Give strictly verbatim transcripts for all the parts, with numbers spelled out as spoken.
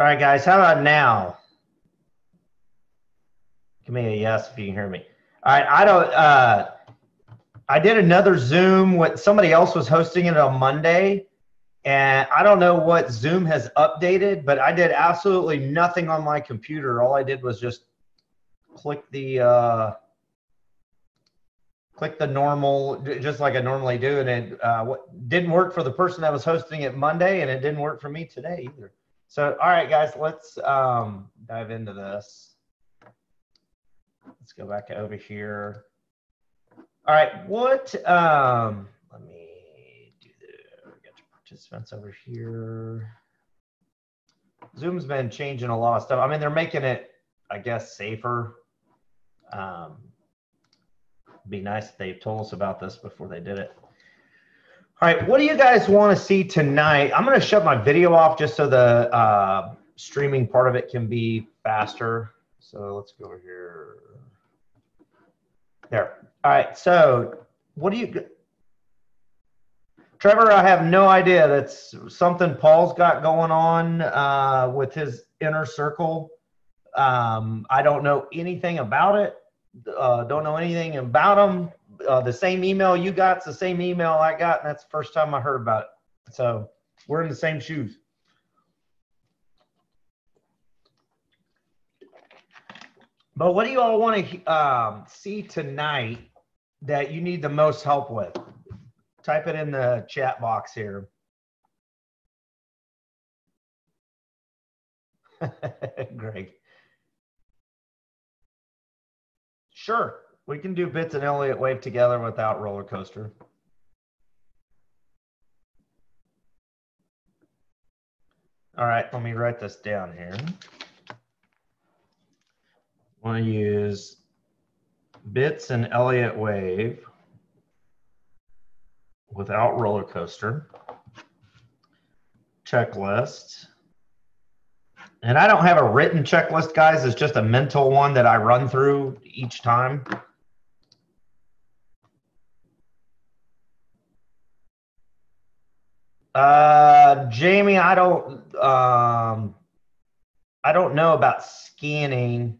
All right, guys, how about now? Give me a yes if you can hear me. All right, I don't, uh, I did another Zoom with somebody else was hosting it on Monday, and I don't know what Zoom has updated, but I did absolutely nothing on my computer. All I did was just click the, uh, click the normal, just like I normally do, and it uh, what, didn't work for the person that was hosting it Monday, and it didn't work for me today either. So, all right, guys, let's um, dive into this. Let's go back over here. All right, what, um, let me do the, we got your participants over here. Zoom's been changing a lot of stuff. I mean, they're making it, I guess, safer. Um, Be nice if they told us about this before they did it. All right, what do you guys want to see tonight? I'm going to shut my video off just so the uh, streaming part of it can be faster. So let's go over here. There. All right, so what do you... Trevor, I have no idea. That's something Paul's got going on uh, with his inner circle. Um, I don't know anything about it. Uh, don't know anything about them. Uh, the same email you got's the same email I got, and that's the first time I heard about it. So we're in the same shoes. But what do you all want to um, see tonight that you need the most help with? Type it in the chat box here. Greg. Sure, we can do Bits and Elliott Wave together without Roller Coaster. All right, let me write this down here. Want to use Bits and Elliott Wave without Roller Coaster. Checklist. And I don't have a written checklist, guys. It's just a mental one that I run through each time. Uh, Jamie, I don't, um, I don't know about scanning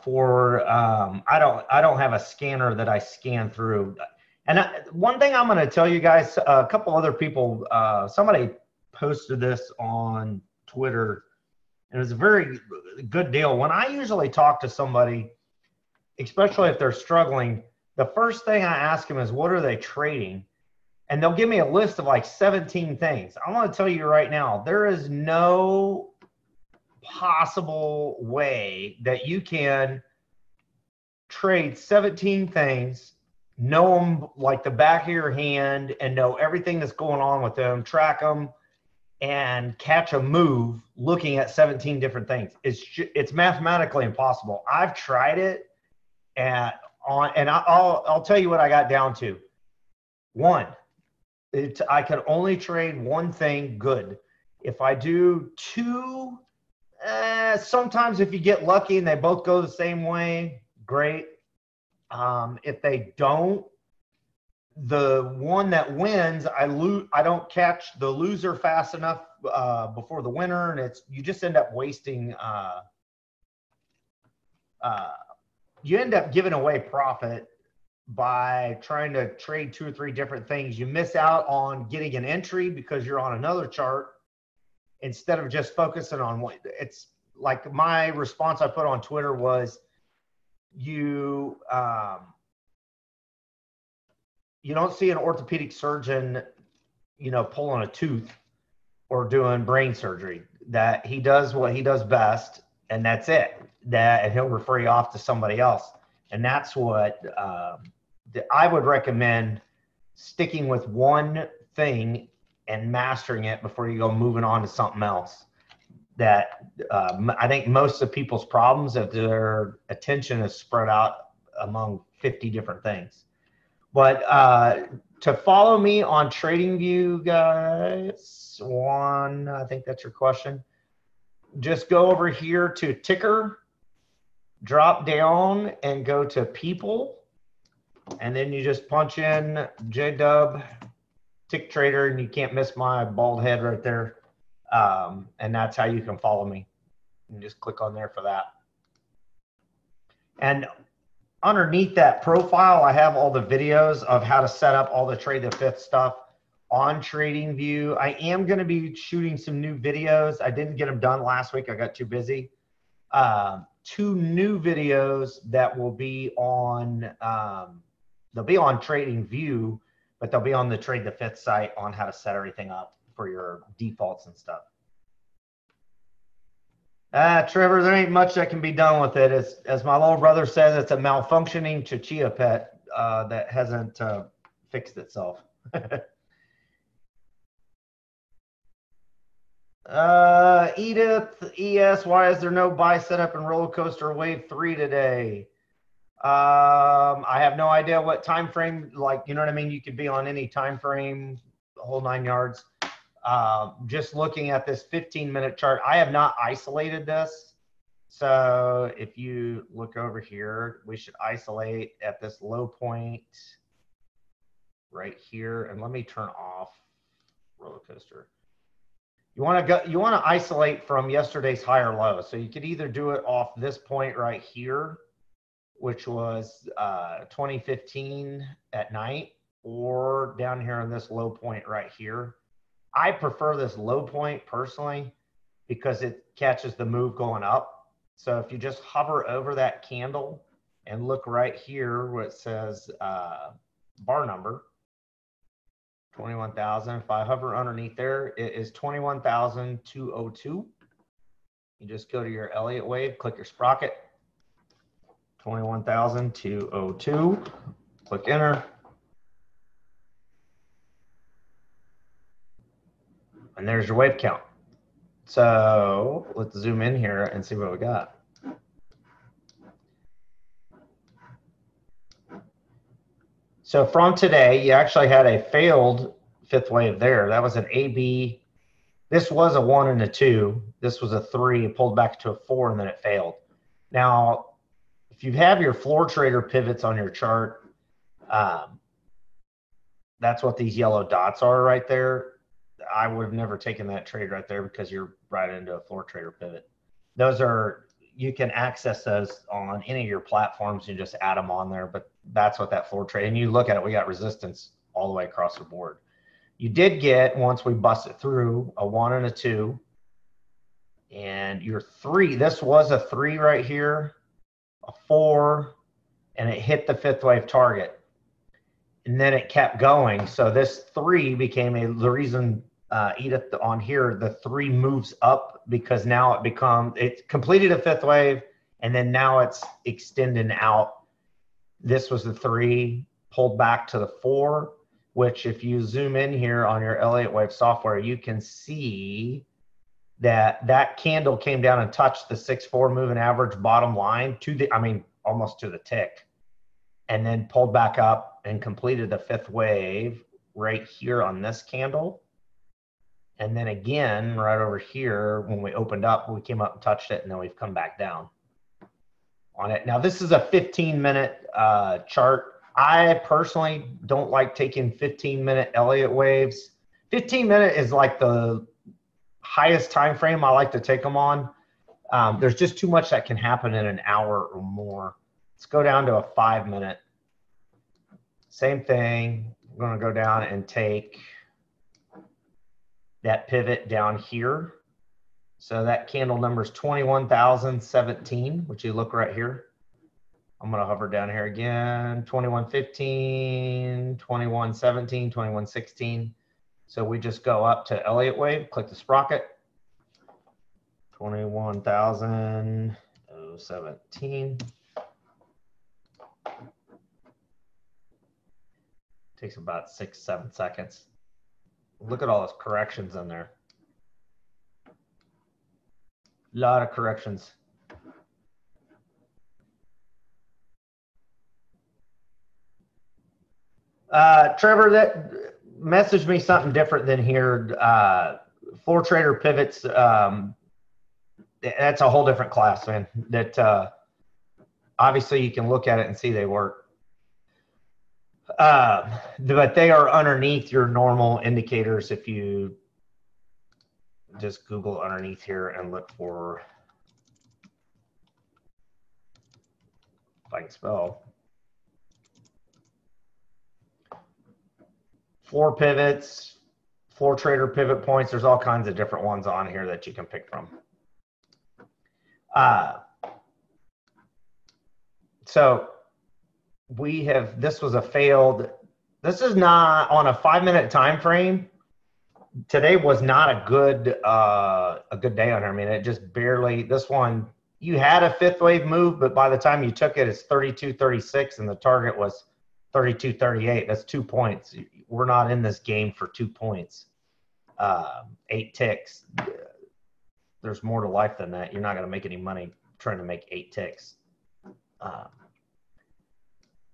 for. Um, I don't, I don't have a scanner that I scan through. And I, one thing I'm going to tell you guys, a couple other people, uh, somebody posted this on Twitter, and it's a very good deal. When I usually talk to somebody, especially if they're struggling, the first thing I ask them is, what are they trading? And they'll give me a list of like seventeen things. I want to tell you right now, there is no possible way that you can trade seventeen things, know them like the back of your hand, and know everything that's going on with them, track them, and catch a move looking at seventeen different things. It's it's mathematically impossible. I've tried it, and on and I'll I'll tell you what I got down to. One, it, I could only trade one thing good. If I do two, eh, sometimes if you get lucky and they both go the same way, great. Um, if they don't, the one that wins, I lose. I don't catch the loser fast enough uh, before the winner, and it's you just end up wasting. Uh, uh, you end up giving away profit by trying to trade two or three different things. You miss out on getting an entry because you're on another chart instead of just focusing on one. It's like my response I put on Twitter was, you. Um, You don't see an orthopedic surgeon, you know, pulling a tooth or doing brain surgery. That he does what he does best, and that's it. That and he'll refer you off to somebody else. And that's what um, the, I would recommend: sticking with one thing and mastering it before you go moving on to something else. That uh, I think most of people's problems if their attention is spread out among fifty different things. But uh, to follow me on TradingView, guys, one, I think that's your question. Just go over here to ticker, drop down, and go to people. And then you just punch in JDub TickTrader, and you can't miss my bald head right there. Um, and that's how you can follow me. And just click on there for that. And underneath that profile, I have all the videos of how to set up all the Trade the Fifth stuff on TradingView. I am going to be shooting some new videos. I didn't get them done last week. I got too busy. Uh, two new videos that will be on, um, they'll be on TradingView, but they'll be on the Trade the Fifth site on how to set everything up for your defaults and stuff. Ah, Trevor, there ain't much that can be done with it. As, as my little brother says, it's a malfunctioning chinchilla pet uh, that hasn't uh, fixed itself. uh, Edith, E S, why is there no buy setup in Roller Coaster Wave three today? Um, I have no idea what time frame, like, you know what I mean? You could be on any time frame, the whole nine yards. Uh, just looking at this fifteen minute chart, I have not isolated this. So if you look over here, we should isolate at this low point right here. And let me turn off Roller Coaster. You want to go, you want to isolate from yesterday's higher low. So you could either do it off this point right here, which was uh, twenty fifteen at night, or down here on this low point right here. I prefer this low point personally because it catches the move going up. So if you just hover over that candle and look right here where it says uh, bar number, twenty-one thousand. If I hover underneath there, it is twenty-one thousand two hundred two. You just go to your Elliott Wave, click your sprocket, twenty-one thousand two hundred two, click enter. And there's your wave count. So let's zoom in here and see what we got. So from today, you actually had a failed fifth wave there. That was an A B. This was a one and a two. This was a three. It pulled back to a four, and then it failed. Now, if you have your floor trader pivots on your chart, um, that's what these yellow dots are right there. I would have never taken that trade right there because you're right into a floor trader pivot. Those are, you can access those on any of your platforms and just add them on there, but that's what that floor trade, and you look at it, we got resistance all the way across the board. You did get, once we busted through, a one and a two, and your three, this was a three right here, a four, and it hit the fifth wave target. And then it kept going. So this three became a, the reason uh, Edith on here, the three moves up because now it become, it completed a fifth wave and then now it's extending out. This was the three pulled back to the four, which if you zoom in here on your Elliott Wave software, you can see that that candle came down and touched the six, four moving average bottom line to the, I mean, almost to the tick, and then pulled back up and completed the fifth wave right here on this candle. And then again, right over here, when we opened up, we came up and touched it, and then we've come back down on it. Now, this is a fifteen minute uh, chart. I personally don't like taking fifteen minute Elliott Waves. fifteen minute is like the highest time frame I like to take them on. Um, there's just too much that can happen in an hour or more. Let's go down to a five minute. Same thing. We're going to go down and take that pivot down here. So that candle number is twenty-one thousand seventeen, which you look right here. I'm going to hover down here again, twenty-one fifteen, twenty-one seventeen, twenty-one sixteen. So we just go up to Elliott Wave, click the sprocket, twenty-one thousand seventeen. Takes about six, seven seconds. Look at all those corrections in there. A lot of corrections. Uh, Trevor, that messaged me something different than here. Uh, floor trader pivots. Um, that's a whole different class, man. That uh, obviously you can look at it and see they work. Uh, but they are underneath your normal indicators. If you just Google underneath here and look for, if I can spell, floor pivots, floor trader pivot points. There's all kinds of different ones on here that you can pick from. Uh, so we have, this was a failed, this is not on a five minute time frame. Today was not a good, uh, a good day on here. I mean, it just barely, this one, you had a fifth wave move, but by the time you took it, it's thirty-two thirty-six and the target was thirty-two thirty-eight. That's two points. We're not in this game for two points, uh, eight ticks. There's more to life than that. You're not going to make any money trying to make eight ticks uh,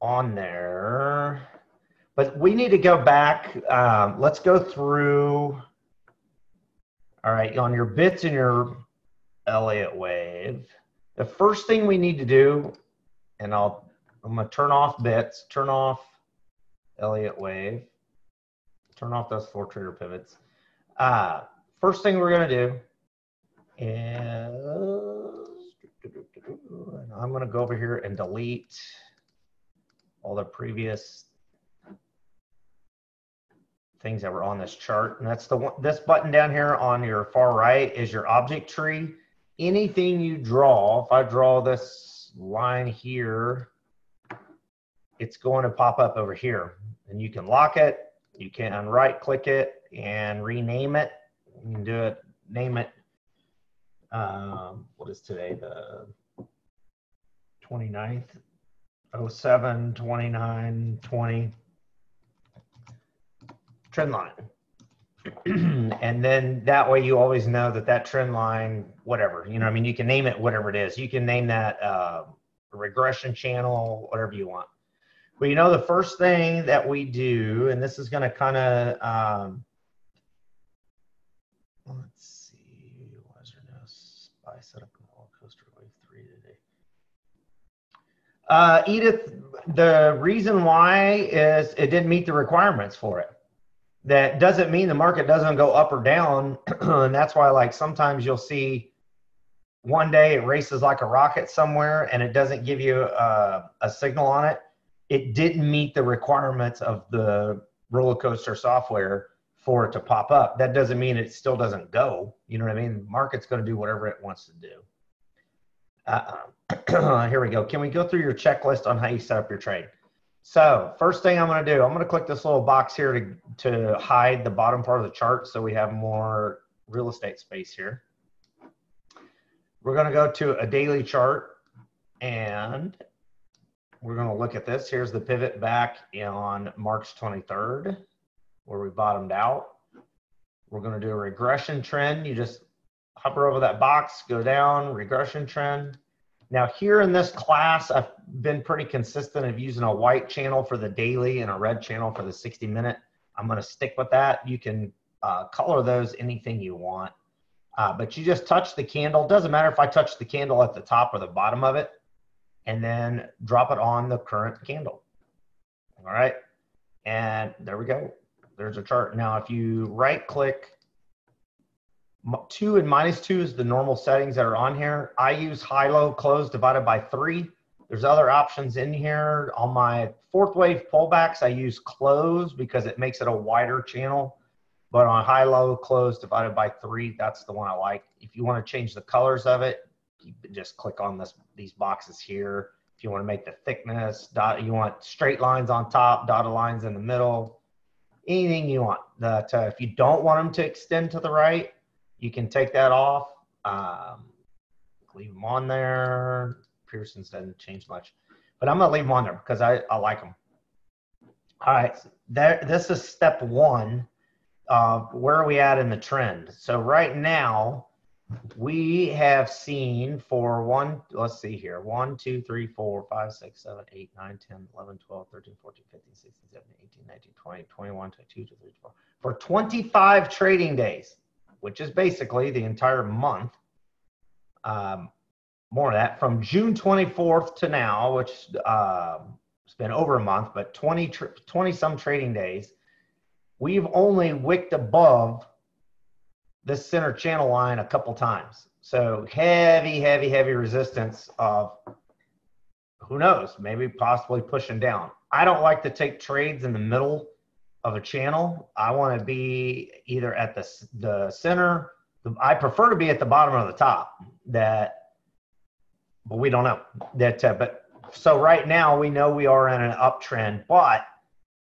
on there. But we need to go back. Um, let's go through. All right, on your Bits and your Elliott Wave, the first thing we need to do, and I'll, I'm going to turn off Bits, turn off Elliott Wave, turn off those floor trader pivots. Uh, first thing we're going to do is, and I'm going to go over here and delete all the previous things that were on this chart. And that's the one, this button down here on your far right is your object tree. Anything you draw, if I draw this line here, it's going to pop up over here. And you can lock it, you can right click it and rename it. You can do it, name it. Um, what is today? The twenty-ninth, oh seven, twenty-nine, twenty. Trend line. And then that way you always know that that trend line, whatever, you know, I mean, you can name it whatever it is. You can name that uh, regression channel, whatever you want. Well, you know, the first thing that we do, and this is going to kind of, um, let's see, why is there no spy setup in Roller Coaster Wave three today? Uh, Edith, the reason why is it didn't meet the requirements for it. That doesn't mean the market doesn't go up or down. And that's why, like, sometimes you'll see one day it races like a rocket somewhere and it doesn't give you a, a signal on it. It didn't meet the requirements of the Roller Coaster software for it to pop up. That doesn't mean it still doesn't go. You know what I mean? The market's going to do whatever it wants to do. Uh, here we go. Can we go through your checklist on how you set up your trade? So first thing I'm going to do, I'm going to click this little box here to, to hide the bottom part of the chart so we have more real estate space here. We're going to go to a daily chart and we're going to look at this. Here's the pivot back on March twenty-third where we bottomed out. We're going to do a regression trend. You just hover over that box, go down, regression trend. Now here in this class, I've been pretty consistent of using a white channel for the daily and a red channel for the sixty minute. I'm going to stick with that. You can uh, color those anything you want, uh, but you just touch the candle. Doesn't matter if I touch the candle at the top or the bottom of it, and then drop it on the current candle. All right. And there we go. There's a chart. Now, if you right click, two and minus two is the normal settings that are on here. I use high, low, close divided by three. There's other options in here. On my fourth wave pullbacks, I use close because it makes it a wider channel. But on high, low, close divided by three, that's the one I like. If you want to change the colors of it, you just click on this, these boxes here. If you want to make the thickness, dot, you want straight lines on top, dotted lines in the middle, anything you want. That, uh, if you don't want them to extend to the right, you can take that off, um, leave them on there. Pearson's doesn't change much, but I'm going to leave them on there because I, I like them. All right, so there, this is step one. Uh, where are we at in the trend? So right now we have seen for one, let's see here, one, two, three, four, five, six, seven, eight, nine, ten, eleven, twelve, thirteen, fourteen, fifteen, sixteen, seventeen, eighteen, nineteen, twenty, twenty-one, twenty-two, twenty-three, twenty-four, for twenty-five trading days, which is basically the entire month, um, more of that, from June twenty-fourth to now, which uh, it's been over a month, but twenty, twenty some trading days, we've only wicked above this center channel line a couple times. So heavy, heavy, heavy resistance of, who knows, maybe possibly pushing down. I don't like to take trades in the middle of a channel. I want to be either at the, the center. I prefer to be at the bottom or the top, that, but we don't know that. Uh, but so right now we know we are in an uptrend, but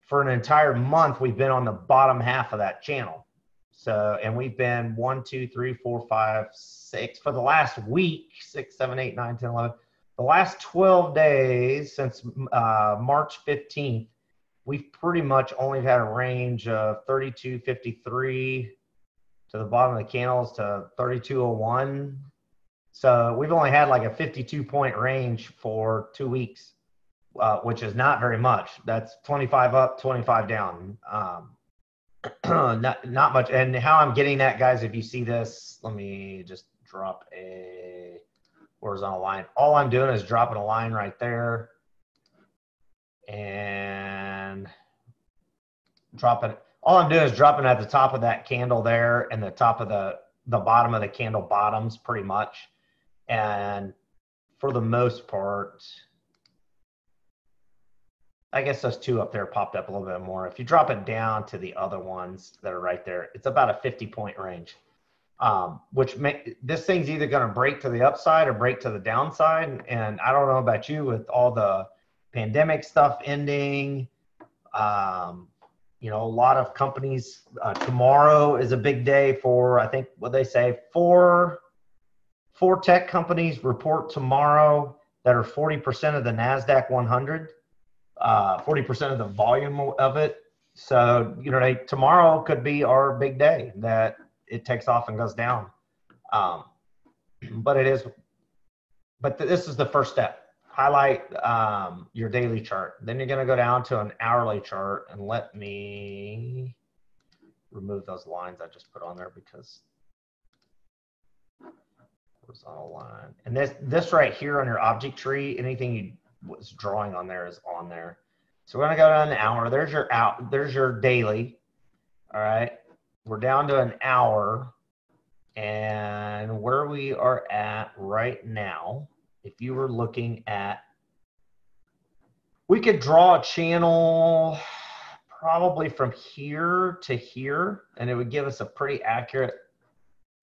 for an entire month, we've been on the bottom half of that channel. So, and we've been one, two, three, four, five, six for the last week, six, seven, eight, nine, ten, eleven, the last twelve days since uh, March fifteenth, we've pretty much only had a range of thirty-two fifty-three to the bottom of the candles to thirty-two oh one. So we've only had like a fifty-two point range for two weeks, uh, which is not very much. That's twenty-five up, twenty-five down. Um, not, not much. And how I'm getting that, guys, if you see this, let me just drop a horizontal line. All I'm doing is dropping a line right there and dropping. All I'm doing is dropping at the top of that candle there and the top of the, the bottom of the candle bottoms pretty much. And for the most part, I guess those two up there popped up a little bit more. If you drop it down to the other ones that are right there, it's about a fifty point range, um, which make, this thing's either going to break to the upside or break to the downside. And I don't know about you, with all the pandemic stuff ending, um, you know, a lot of companies, uh, tomorrow is a big day for, I think what they say, four, four tech companies report tomorrow that are forty percent of the NASDAQ one hundred. Uh, forty percent of the volume of it. So, you know, they, tomorrow could be our big day that it takes off and goes down. Um, but it is, but th this is the first step. Highlight um, your daily chart. Then you're going to go down to an hourly chart, and let me remove those lines I just put on there because horizontal line. And this, this right here on your object tree, anything you what's drawing on there is on there. So we're going to go down an hour. There's your out. There's your daily. All right. We're down to an hour, and where we are at right now, if you were looking at, we could draw a channel probably from here to here, and it would give us a pretty accurate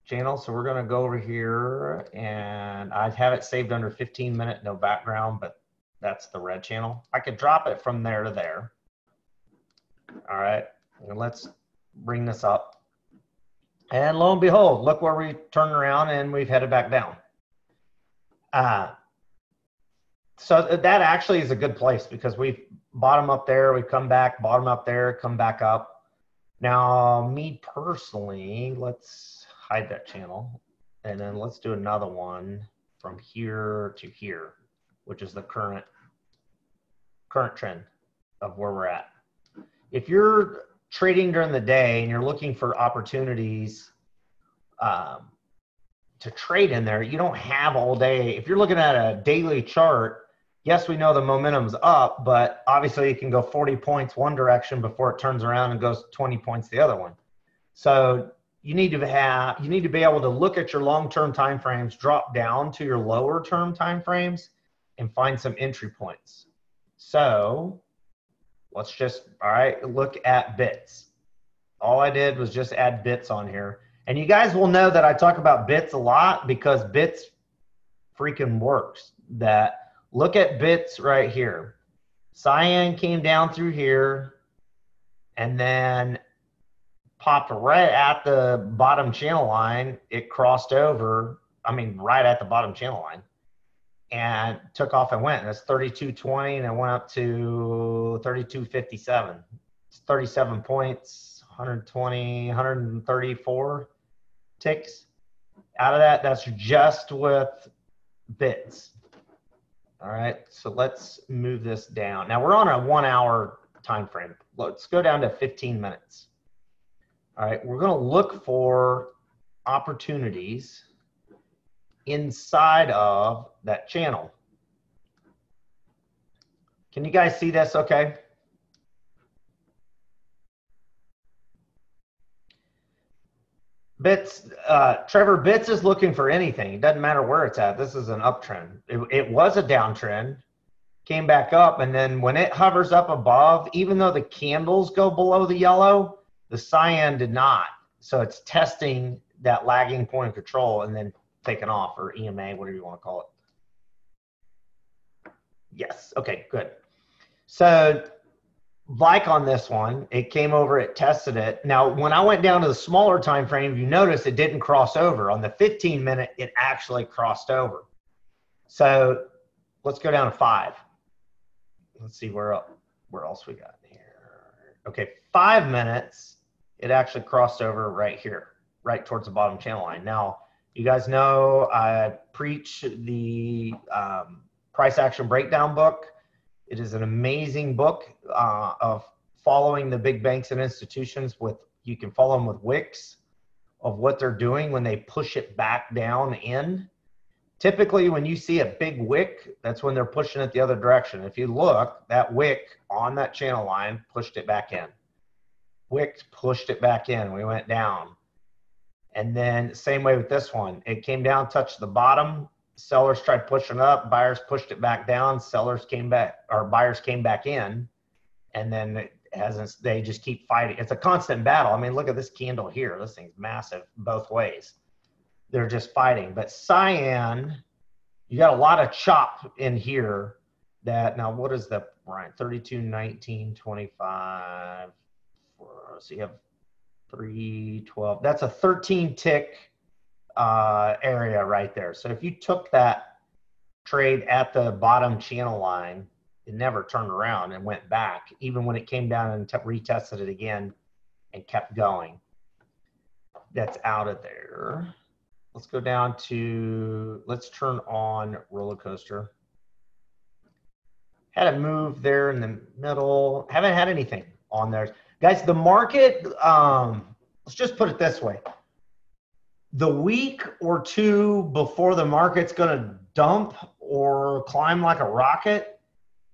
channel. So we're going to go over here, and I have it saved under fifteen minute, no background, but that's the red channel. I could drop it from there to there. All right, and let's bring this up. And lo and behold, look where we turned around and we've headed back down. Uh, so that actually is a good place because we've bottom up there, we've come back, bottom up there, come back up. Now, me personally, let's hide that channel. And then let's do another one from here to here, which is the current current trend of where we're at. If you're trading during the day and you're looking for opportunities um, to trade in there, you don't have all day. If you're looking at a daily chart, yes, we know the momentum's up, but obviously it can go forty points one direction before it turns around and goes twenty points the other one. So you need to have, you need to be able to look at your long-term timeframes, drop down to your lower-term timeframes, and find some entry points. So let's just, all right, look at bits. All I did was just add bits on here. And you guys will know that I talk about bits a lot because bits freaking works. That, look at bits right here. Cyan came down through here and then popped right at the bottom channel line. It crossed over, I mean, right at the bottom channel line, and took off and went. And it's thirty-two twenty, and it went up to thirty-two fifty-seven. It's thirty-seven points, one hundred twenty, one hundred thirty-four ticks. Out of that, that's just with bits. All right, so let's move this down. Now we're on a one hour time frame. Let's go down to fifteen minutes. All right, we're gonna look for opportunities inside of that channel. Can you guys see this okay? Bits, uh, Trevor, Bits is looking for anything. It doesn't matter where it's at. This is an uptrend. It, it was a downtrend, came back up, and then when it hovers up above, even though the candles go below the yellow, the cyan did not. So it's testing that lagging point of control and then taking off, or E M A, whatever you want to call it. Yes, okay, good. So like on this one, it came over, it tested it. Now, when I went down to the smaller time frame, you notice it didn't cross over. On the fifteen minute, it actually crossed over. So let's go down to five. Let's see where else, where else we got here. Okay, five minutes, it actually crossed over right here, right towards the bottom channel line. Now, you guys know I preach the um, Price Action Breakdown book. It is an amazing book uh, of following the big banks and institutions with, you can follow them with wicks of what they're doing when they push it back down in. Typically, when you see a big wick, that's when they're pushing it the other direction. If you look, that wick on that channel line pushed it back in. Wick pushed it back in. We went down. And then same way with this one. It came down, touched the bottom. Sellers tried pushing up, buyers pushed it back down, sellers came back, or buyers came back in, and then it hasn't, they just keep fighting. It's a constant battle. I mean, look at this candle here. This thing's massive both ways. They're just fighting. But cyan, you got a lot of chop in here that, now what is the, right, thirty-two, nineteen, twenty-five, so you have three, twelve, that's a thirteen tick Uh, area right there. So if you took that trade at the bottom channel line, it never turned around and went back, even when it came down and retested it again and kept going. That's out of there. Let's go down to, let's turn on Roller Coaster. Had a move there in the middle. Haven't had anything on there. Guys, the market, um, let's just put it this way. The week or two before the market's going to dump or climb like a rocket,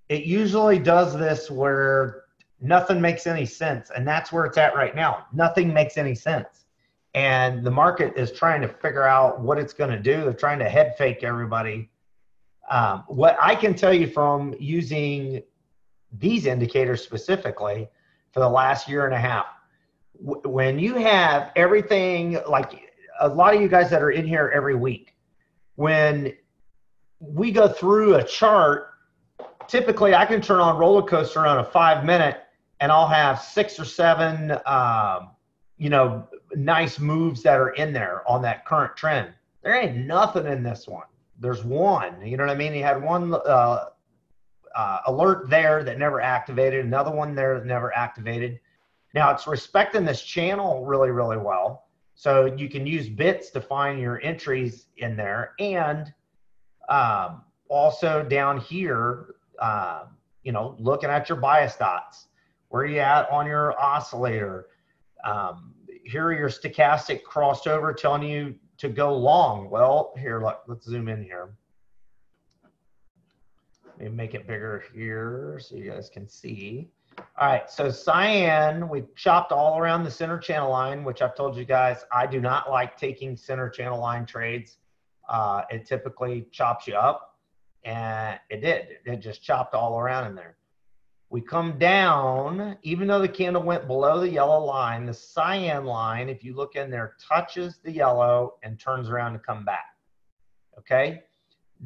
it usually does this where nothing makes any sense. And that's where it's at right now. Nothing makes any sense. And the market is trying to figure out what it's going to do. They're trying to head fake everybody. Um, what I can tell you from using these indicators specifically for the last year and a half, when you have everything like – a lot of you guys that are in here every week, when we go through a chart, typically I can turn on Roller Coaster on a five minute and I'll have six or seven, um, you know, nice moves that are in there on that current trend. There ain't nothing in this one. There's one, you know what I mean? You had one uh, uh, alert there that never activated, another one there that never activated. Now it's respecting this channel really, really well. So you can use Bits to find your entries in there. And um, also down here, uh, you know, looking at your bias dots. Where are you at on your oscillator? Um, here are your stochastic crossed over telling you to go long. Well, here, look, let's zoom in here. Let me make it bigger here so you guys can see. All right, so cyan, we chopped all around the center channel line, which I've told you guys, I do not like taking center channel line trades. Uh, it typically chops you up, and it did. It just chopped all around in there. We come down, even though the candle went below the yellow line, the cyan line, if you look in there, touches the yellow and turns around to come back, okay?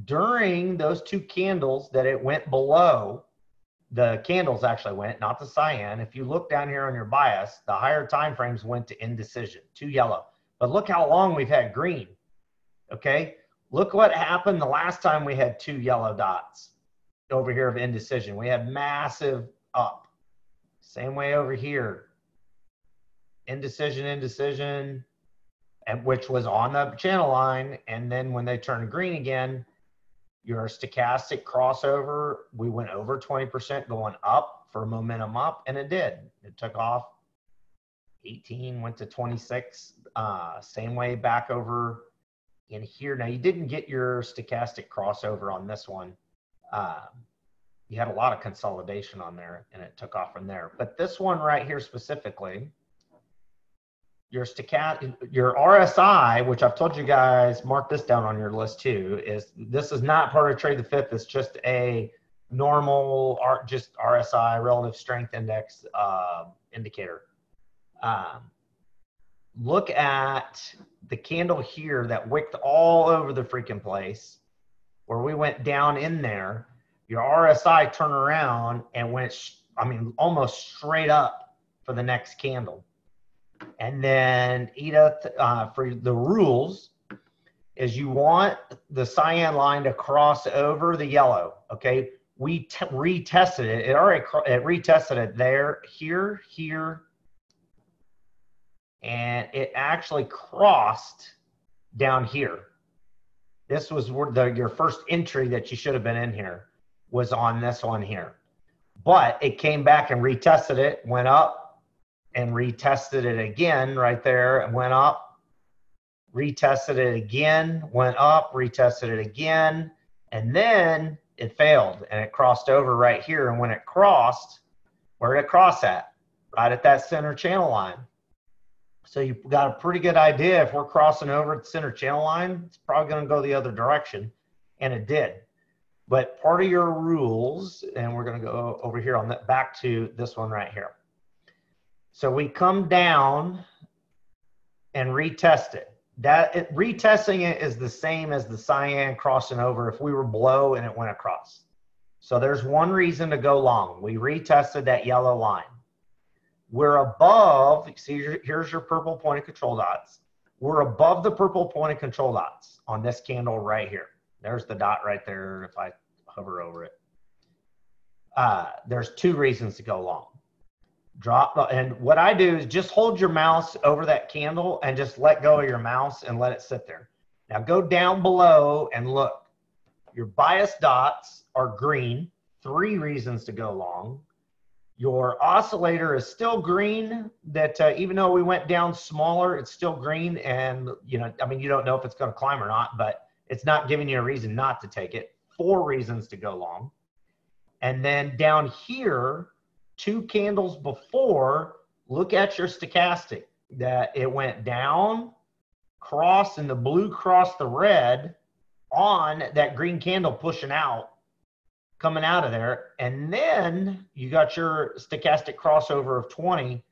During those two candles that it went below, the candles actually went, not the cyan. If you look down here on your bias, the higher time frames went to indecision, to yellow. But look how long we've had green, okay? Look what happened the last time we had two yellow dots over here of indecision. We had massive up. Same way over here. Indecision, indecision, and which was on the channel line. And then when they turned green again, your stochastic crossover, we went over twenty percent going up for momentum up, and it did. It took off eighteen, went to twenty-six, uh, same way back over in here. Now, you didn't get your stochastic crossover on this one. Uh, you had a lot of consolidation on there and it took off from there. But this one right here specifically, your stochastic, your R S I, which I've told you guys, mark this down on your list too, is this is not part of Trade the Fifth. It's just a normal art, just R S I, relative strength index uh, indicator. Um, look at the candle here that wicked all over the freaking place where we went down in there. Your R S I turned around and went, sh I mean, almost straight up for the next candle. And then Edith, uh, for the rules, is you want the cyan line to cross over the yellow, okay? We t retested it. It already it retested it there, here, here, and it actually crossed down here. This was where the, your first entry that you should have been in here was on this one here. But it came back and retested it, went up, and retested it again right there, and went up, retested it again, went up, retested it again, and then it failed and it crossed over right here. And when it crossed, where did it cross at? Right at that center channel line. So you've got a pretty good idea if we're crossing over at the center channel line, it's probably going to go the other direction, and it did. But part of your rules, and we're going to go over here on that, back to this one right here. So we come down and retest it. That it, retesting it is the same as the cyan crossing over if we were below and it went across. So there's one reason to go long. We retested that yellow line. We're above, see, here's your purple point of control dots. We're above the purple point of control dots on this candle right here. There's the dot right there if I hover over it. Uh, there's two reasons to go long. Drop, and what I do is just hold your mouse over that candle and just let go of your mouse and let it sit there. Now go down below and look. Your bias dots are green, three reasons to go long. Your oscillator is still green, that uh, even though we went down smaller, it's still green. And, you know, I mean, you don't know if it's going to climb or not, but it's not giving you a reason not to take it. Four reasons to go long. And then down here, two candles before, look at your stochastic. That it went down, crossed, and the blue crossed the red on that green candle pushing out, coming out of there. And then you got your stochastic crossover of twenty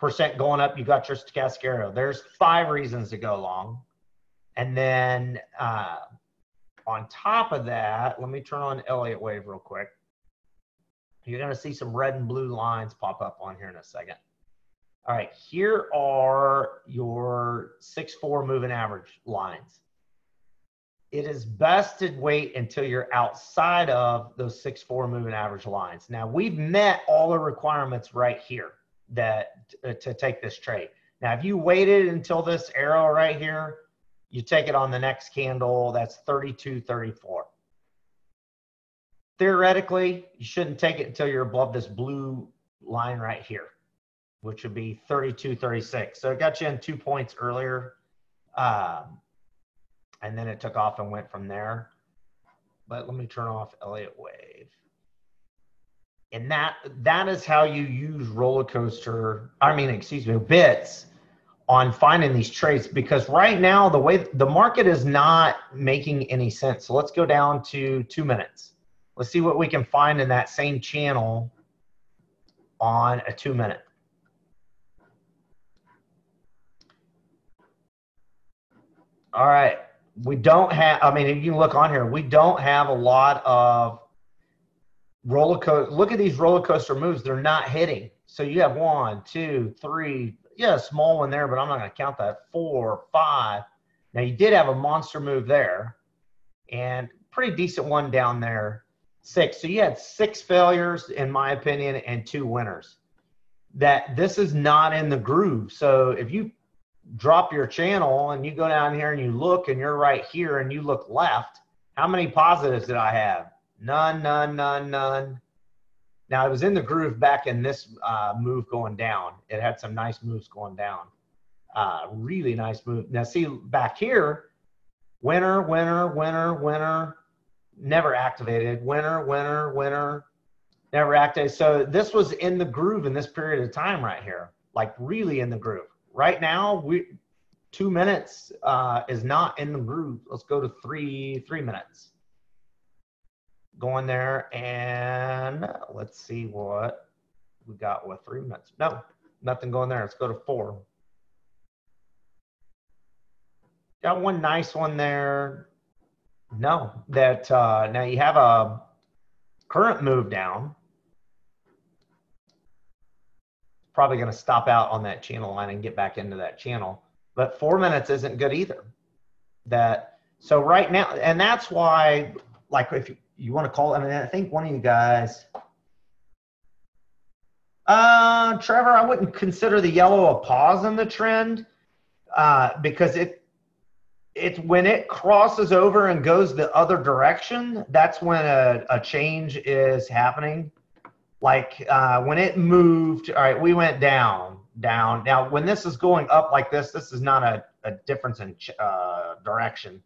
percent going up. You got your stochastic arrow. There's five reasons to go long. And then uh, on top of that, let me turn on Elliott Wave real quick. You're going to see some red and blue lines pop up on here in a second. All right, here are your six four moving average lines. It is best to wait until you're outside of those six four moving average lines. Now, we've met all the requirements right here that uh, to take this trade. Now, if you waited until this arrow right here, you take it on the next candle, that's thirty-two thirty-four. Theoretically, you shouldn't take it until you're above this blue line right here, which would be thirty-two thirty-six. So it got you in two points earlier, um, and then it took off and went from there. But let me turn off Elliott Wave. And that that is how you use Roller Coaster, I mean, excuse me, Bits, on finding these trades, because right now the way the market is not making any sense. So let's go down to two minutes. Let's see what we can find in that same channel on a two minute. All right, we don't have, I mean, if you look on here, we don't have a lot of roller coaster. Look at these roller coaster moves. They're not hitting. So you have one, two, three, yeah, a small one there, but I'm not going to count that. Four, five. Now, you did have a monster move there and pretty decent one down there, six. So you had six failures, in my opinion, and two winners. That this is not in the groove. So if you drop your channel and you go down here and you look and you're right here and you look left, how many positives did I have? None, none, none, none. Now, it was in the groove back in this uh, move going down. It had some nice moves going down. Uh, really nice move. Now, see, back here, winner, winner, winner, winner, never activated. Winner, winner, winner, never activated. So this was in the groove in this period of time right here, like really in the groove. Right now, we two minutes uh, is not in the groove. Let's go to three, three minutes. Go in there and let's see what we got with three minutes. No, nothing going there. Let's go to four. Got one nice one there. No, that uh, now you have a current move down. Probably going to stop out on that channel line and get back into that channel. But four minutes isn't good either. That so right now, and that's why, like if you, you want to call it, I mean, I think one of you guys, uh, Trevor, I wouldn't consider the yellow a pause in the trend uh, because it. It's when it crosses over and goes the other direction, that's when a, a change is happening. Like uh, when it moved, all right, we went down, down. Now, when this is going up like this, this is not a, a difference in uh, direction.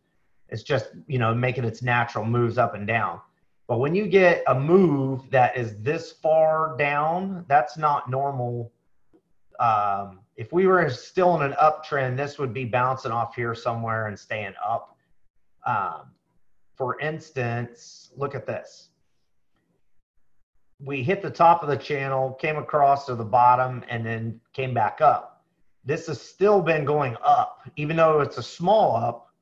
It's just, you know, making its natural moves up and down. But when you get a move that is this far down, that's not normal. Um, if we were still in an uptrend, this would be bouncing off here somewhere and staying up. Um, for instance, look at this. We hit the top of the channel, came across to the bottom, and then came back up. This has still been going up. Even though it's a small up,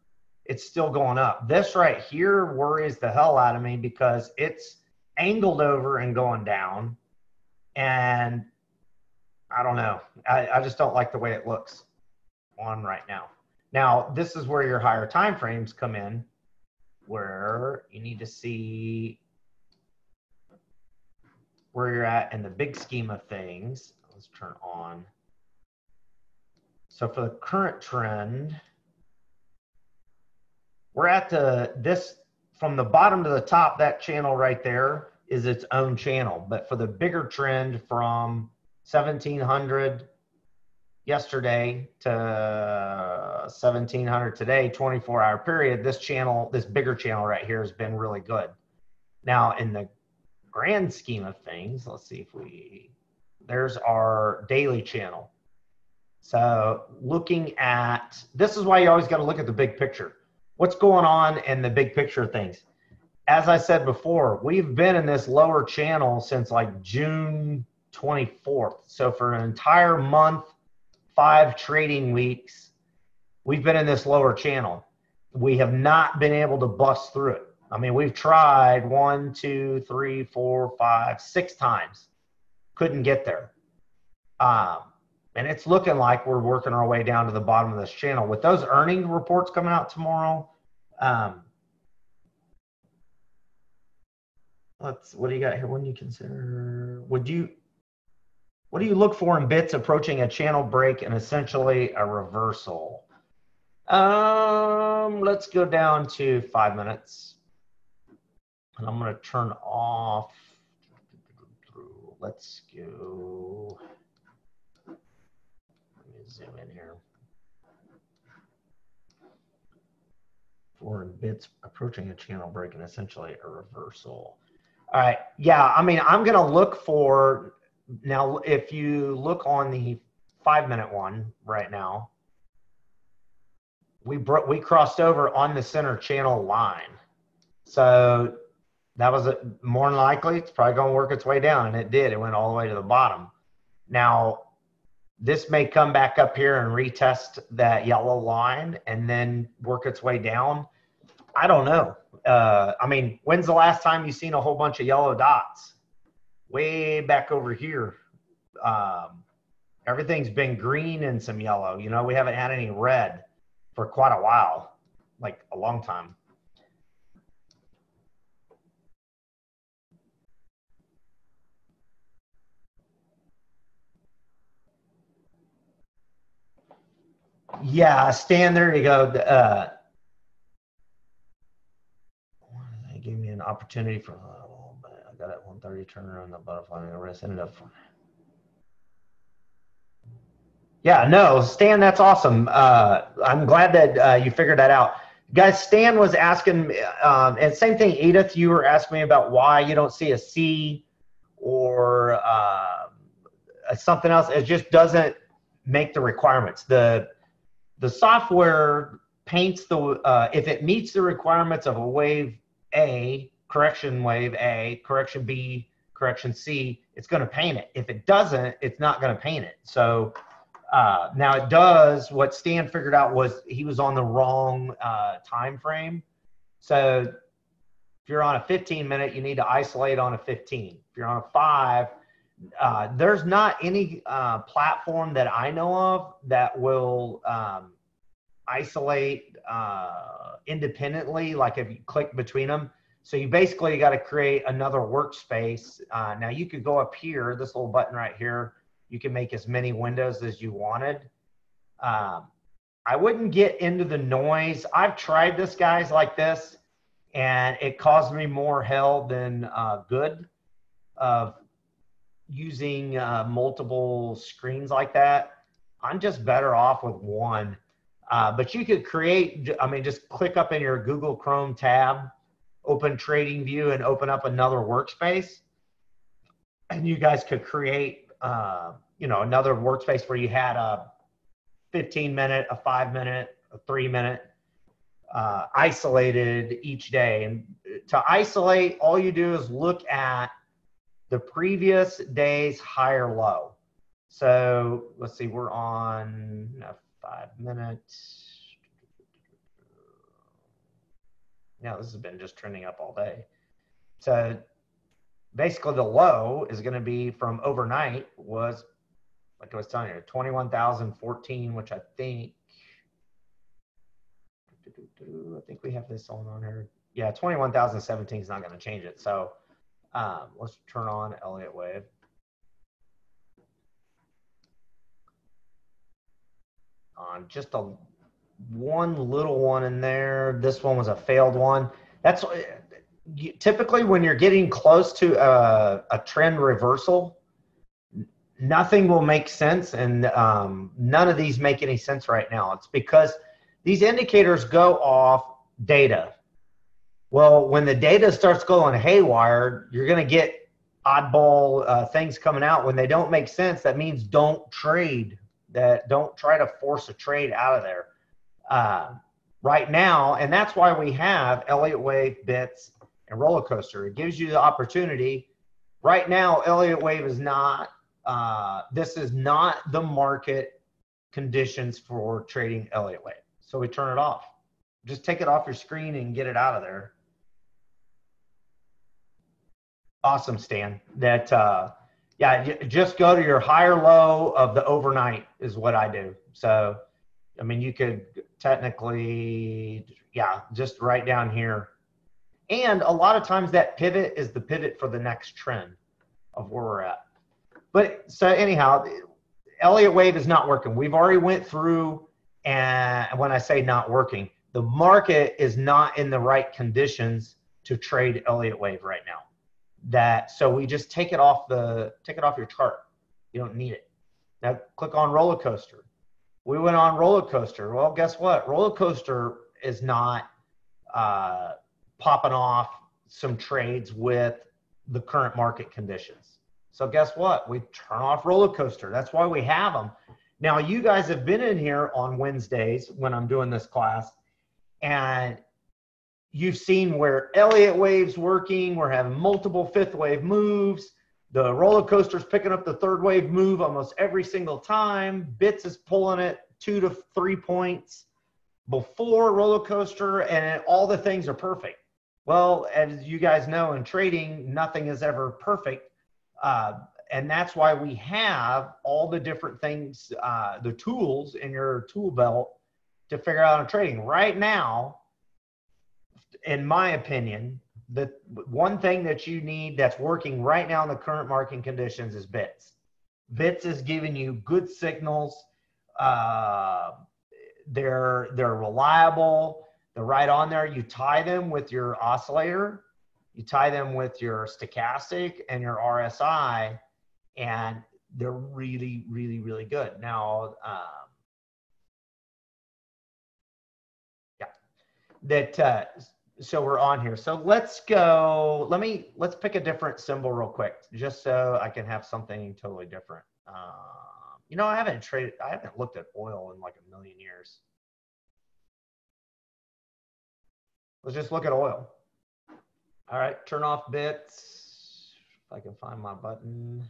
it's still going up. This right here worries the hell out of me because it's angled over and going down. And I don't know. I, I just don't like the way it looks on right now. Now, this is where your higher time frames come in, where you need to see where you're at in the big scheme of things. Let's turn on. So for the current trend, we're at the this from the bottom to the top, that channel right there is its own channel. But for the bigger trend from seventeen hundred yesterday to seventeen hundred today, twenty-four hour period, this channel, this bigger channel right here has been really good. Now, in the grand scheme of things, let's see if we, there's our daily channel. So looking at, this is why you always got to look at the big picture. What's going on in the big picture of things? As I said before, we've been in this lower channel since like June twenty-fourth. So for an entire month, five trading weeks, we've been in this lower channel. We have not been able to bust through it. I mean, we've tried one, two, three, four, five, six times. Couldn't get there. Um, and it's looking like we're working our way down to the bottom of this channel. With those earnings reports coming out tomorrow, um, let's, what do you got here? When you consider, would you, what do you look for in bits approaching a channel break and essentially a reversal? Um, let's go down to five minutes. And I'm going to turn off. Let's go. Let me zoom in here. For in bits approaching a channel break and essentially a reversal. All right. Yeah, I mean, I'm going to look for... Now, if you look on the five-minute one right now, we bro we crossed over on the center channel line. So that was a, more than likely, it's probably going to work its way down, and it did. It went all the way to the bottom. Now, this may come back up here and retest that yellow line and then work its way down. I don't know. Uh, I mean, when's the last time you've seen a whole bunch of yellow dots? Way back over here, um, everything's been green and some yellow. You know, we haven't had any red for quite a while, like a long time. Yeah, Stan, there you go. Uh, they gave me an opportunity for... Got at one thirty, turn around the butterfly and the rest ended up for yeah, no, Stan, that's awesome. Uh, I'm glad that uh, you figured that out. Guys, Stan was asking, um, and same thing, Edith, you were asking me about why you don't see a C or uh, something else. It just doesn't make the requirements. The, the software paints the, uh, if it meets the requirements of a wave A, correction wave A, correction B, correction C, it's going to paint it. If it doesn't, it's not going to paint it. So uh, now it does. What Stan figured out was he was on the wrong uh, time frame. So if you're on a fifteen minute, you need to isolate on a fifteen. If you're on a five, uh, there's not any uh, platform that I know of that will um, isolate uh, independently, like if you click between them. So you basically got to create another workspace. Uh, now you could go up here, this little button right here. You can make as many windows as you wanted. Um, I wouldn't get into the noise. I've tried this, guys, like this, and it caused me more hell than uh, good of using uh, multiple screens like that. I'm just better off with one. Uh, but you could create, I mean, just click up in your Google Chrome tab, open TradingView, and open up another workspace. And you guys could create, uh, you know, another workspace where you had a fifteen minute, a five minute, a three minute, uh, isolated each day. And to isolate, all you do is look at the previous day's high or low. So let's see, we're on a five minutes. Now, this has been just trending up all day. So basically the low is going to be from overnight was, like I was telling you, twenty-one thousand fourteen, which I think, I think we have this on on here. Yeah, twenty-one thousand seventeen is not going to change it. So um, let's turn on Elliott Wave. On just a one little one in there. This one was a failed one. That's you, typically when you're getting close to a, a trend reversal, nothing will make sense. And um, none of these make any sense right now. It's because these indicators go off data. Well, when the data starts going haywire, you're going to get oddball uh, things coming out. When they don't make sense, that means don't trade. That don't try to force a trade out of there. Uh, right now, and that's why we have Elliott Wave, Bits, and Roller Coaster. It gives you the opportunity. Right now, Elliott Wave is not, uh, this is not the market conditions for trading Elliott Wave. So we turn it off. Just take it off your screen and get it out of there. Awesome, Stan. That, uh, yeah, just go to your high or low of the overnight is what I do. So, I mean, you could technically, yeah, just right down here. And a lot of times that pivot is the pivot for the next trend of where we're at. But so anyhow, Elliott Wave is not working. We've already went through, and when I say not working, the market is not in the right conditions to trade Elliott Wave right now. That, so we just take it off the, take it off your chart. You don't need it. Now click on Roller Coaster. We went on Roller Coaster. Well, guess what? Roller Coaster is not uh, popping off some trades with the current market conditions. So guess what? We turn off Roller Coaster. That's why we have them. Now, you guys have been in here on Wednesdays when I'm doing this class, and you've seen where Elliott Wave's working. We're having multiple fifth wave moves. The Roller Coaster's picking up the third wave move almost every single time. Bits is pulling it two to three points before Roller Coaster, and all the things are perfect. Well, as you guys know, in trading, nothing is ever perfect. Uh, and that's why we have all the different things, uh, the tools in your tool belt to figure out on trading. Right now, in my opinion, the one thing that you need that's working right now in the current market conditions is Bits. Bits is giving you good signals. Uh, they're, they're reliable. They're right on there. You tie them with your oscillator. You tie them with your stochastic and your R S I, and they're really, really, really good. Now, um, that uh, so we're on here. So let's go, let me, let's pick a different symbol real quick, just so I can have something totally different. Um, you know, I haven't traded, I haven't looked at oil in like a million years. Let's just look at oil. All right, turn off bits. If I can find my button.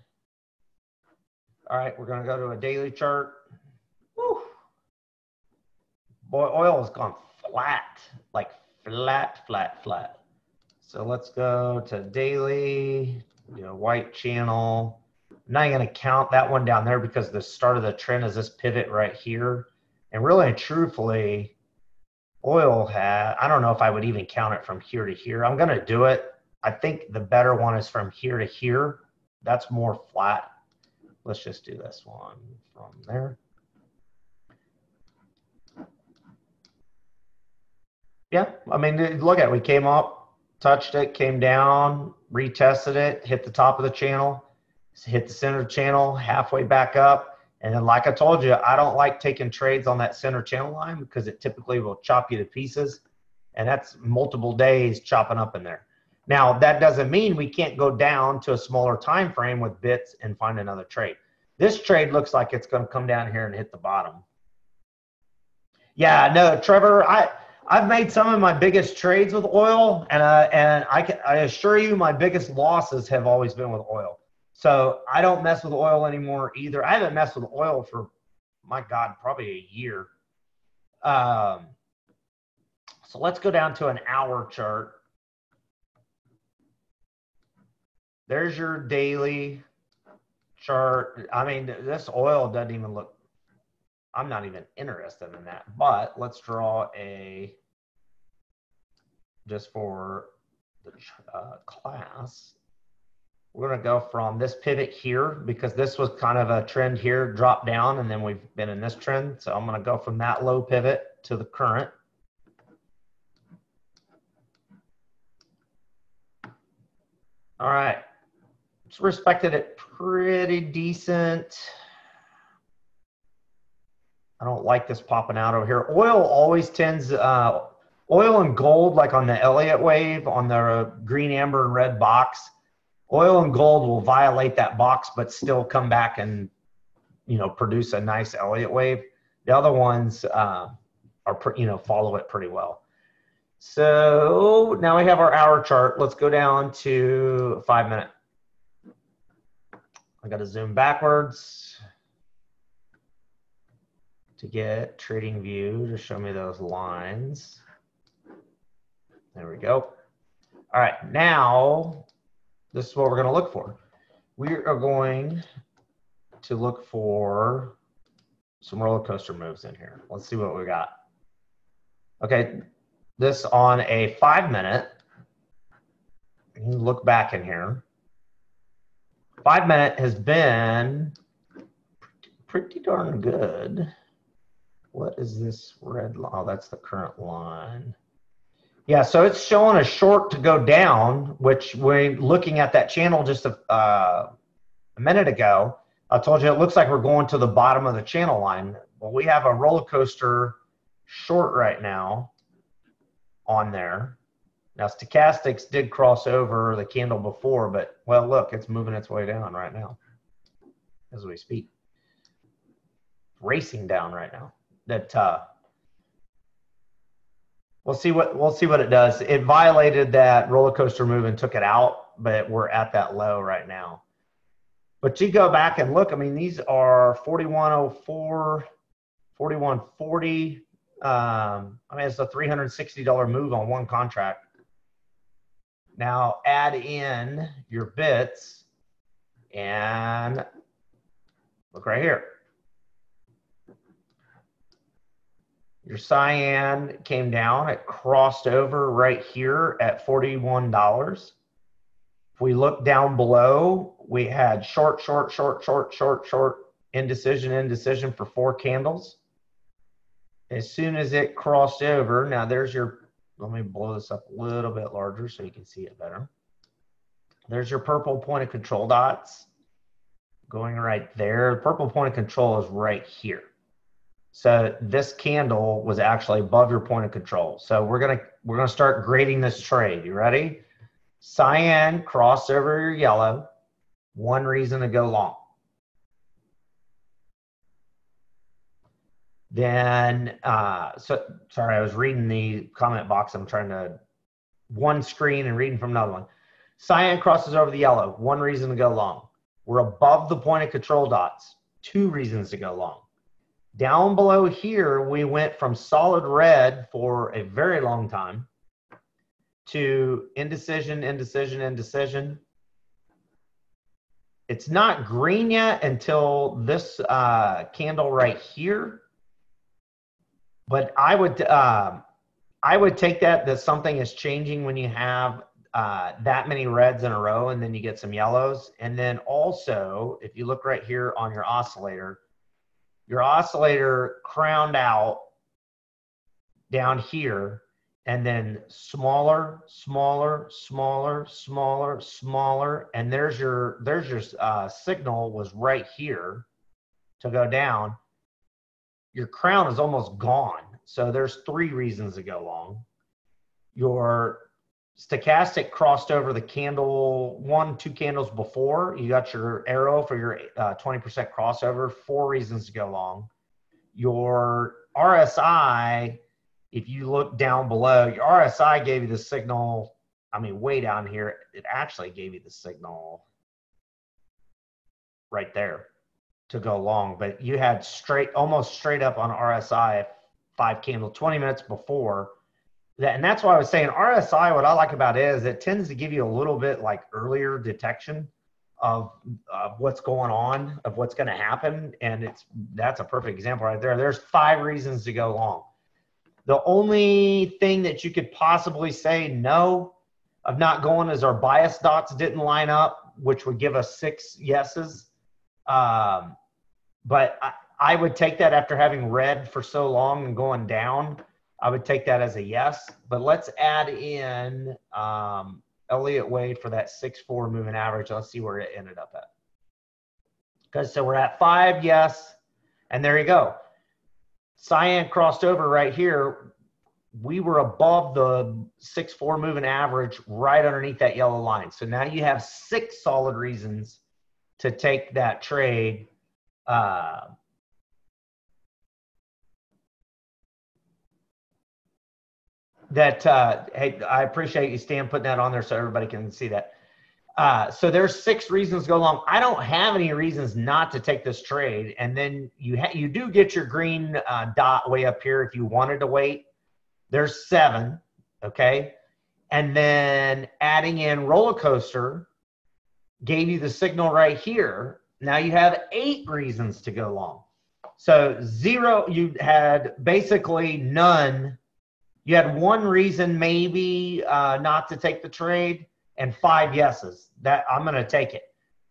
All right, we're gonna go to a daily chart. Woo. Boy, oil has gone flat, like flat, flat, flat. So let's go to daily, you know, white channel. I'm not gonna count that one down there because the start of the trend is this pivot right here. And really and truthfully, oil had, I don't know if I would even count it from here to here. I'm going to do it. I think the better one is from here to here. That's more flat. Let's just do this one from there. Yeah, I mean, look at it. We came up, touched it, came down, retested it, hit the top of the channel, hit the center channel, halfway back up. And then, like I told you, I don't like taking trades on that center channel line because it typically will chop you to pieces. And that's multiple days chopping up in there. Now, that doesn't mean we can't go down to a smaller time frame with bits and find another trade. This trade looks like it's going to come down here and hit the bottom. Yeah, no, Trevor, I, I've made some of my biggest trades with oil. And, uh, and I, can, I assure you my biggest losses have always been with oil. So I don't mess with oil anymore either. I haven't messed with oil for, my God, probably a year. Um, so let's go down to an hour chart. There's your daily chart. I mean, this oil doesn't even look, I'm not even interested in that. But let's draw a, just for the uh, class. We're going to go from this pivot here because this was kind of a trend here, drop down, and then we've been in this trend. So I'm going to go from that low pivot to the current. All right. It's respected it pretty decent. I don't like this popping out over here. Oil always tends, uh, oil and gold, like on the Elliott Wave, on the green, amber, and red box. Oil and gold will violate that box, but still come back and, you know, produce a nice Elliott Wave. The other ones uh, are, you know, follow it pretty well. So now we have our hour chart. Let's go down to five minute. I got to zoom backwards to get TradingView to show me those lines. There we go. All right, now. This is what we're going to look for. We are going to look for some roller coaster moves in here. Let's see what we got. Okay, this on a five minute. You look back in here. Five minute has been pretty, pretty darn good. What is this red line? Oh, that's the current line. Yeah, so it's showing a short to go down, which we're looking at that channel just a, uh, a minute ago. I told you it looks like we're going to the bottom of the channel line. Well, we have a roller coaster short right now on there. Now, stochastics did cross over the candle before, but, well, look, it's moving its way down right now as we speak. Racing down right now. That, uh, We'll see what we'll see what it does. It violated that roller coaster move and took it out, but we're at that low right now. But you go back and look. I mean, these are forty-one oh four, forty-one forty. Um, I mean, it's a three hundred sixty dollar move on one contract. Now add in your bits and look right here. Your cyan came down, it crossed over right here at forty-one dollars. If we look down below, we had short, short, short, short, short, short, indecision, indecision for four candles. As soon as it crossed over, now there's your, let me blow this up a little bit larger so you can see it better. There's your purple point of control dots going right there. The purple point of control is right here. So this candle was actually above your point of control. So we're gonna we're gonna start grading this trade. You ready? Cyan crossed over your yellow. One reason to go long. Then, uh, so sorry, I was reading the comment box. I'm trying to one screen and reading from another one. Cyan crosses over the yellow. One reason to go long. We're above the point of control dots. Two reasons to go long. Down below here, we went from solid red for a very long time to indecision, indecision, indecision. It's not green yet until this uh, candle right here. But I would, uh, I would take that that something is changing when you have uh, that many reds in a row, and then you get some yellows. And then also, if you look right here on your oscillator, your oscillator crowned out down here, and then smaller, smaller, smaller, smaller, smaller, and there's your there's your uh, signal was right here to go down. Your crown is almost gone. So there's three reasons to go long. Your stochastic crossed over the candle, one, two candles before. You got your arrow for your uh, twenty percent crossover, four reasons to go long. Your R S I, if you look down below, your R S I gave you the signal. I mean, way down here, it actually gave you the signal right there to go long, but you had straight, almost straight up on R S I, five candle, twenty minutes before that. And that's why I was saying R S I, what I like about it is it tends to give you a little bit like earlier detection of, of what's going on, of what's gonna happen. And it's, that's a perfect example right there. There's five reasons to go long. The only thing that you could possibly say no of not going is our bias dots didn't line up, which would give us six yeses. Um, but I, I would take that after having read for so long and going down, I would take that as a yes. But let's add in um, Elliott Wave for that six four moving average. Let's see where it ended up at. Okay, so we're at five, yes, and there you go. Cyan crossed over right here. We were above the six four moving average right underneath that yellow line. So now you have six solid reasons to take that trade uh, that, uh, hey, I appreciate you, Stan, putting that on there so everybody can see that. Uh, so there's six reasons to go long. I don't have any reasons not to take this trade. And then you, ha you do get your green uh, dot way up here if you wanted to wait. There's seven, okay? And then adding in Roller Coaster gave you the signal right here. Now you have eight reasons to go long. So zero, you had basically none. You had one reason maybe uh, not to take the trade and five yeses. That I'm gonna take it.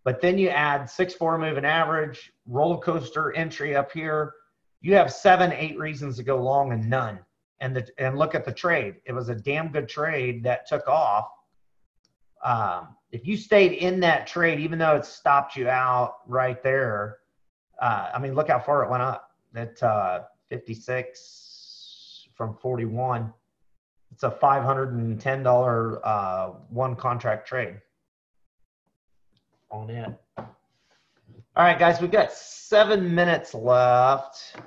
But then you add six four moving average, Roller Coaster entry up here. You have seven, eight reasons to go long and none. And, the, and look at the trade. It was a damn good trade that took off. Um, If you stayed in that trade, even though it stopped you out right there, uh, I mean, look how far it went up. That uh, fifty-six from forty-one. It's a five hundred ten dollar uh, one contract trade on it. All right, guys, we've got seven minutes left.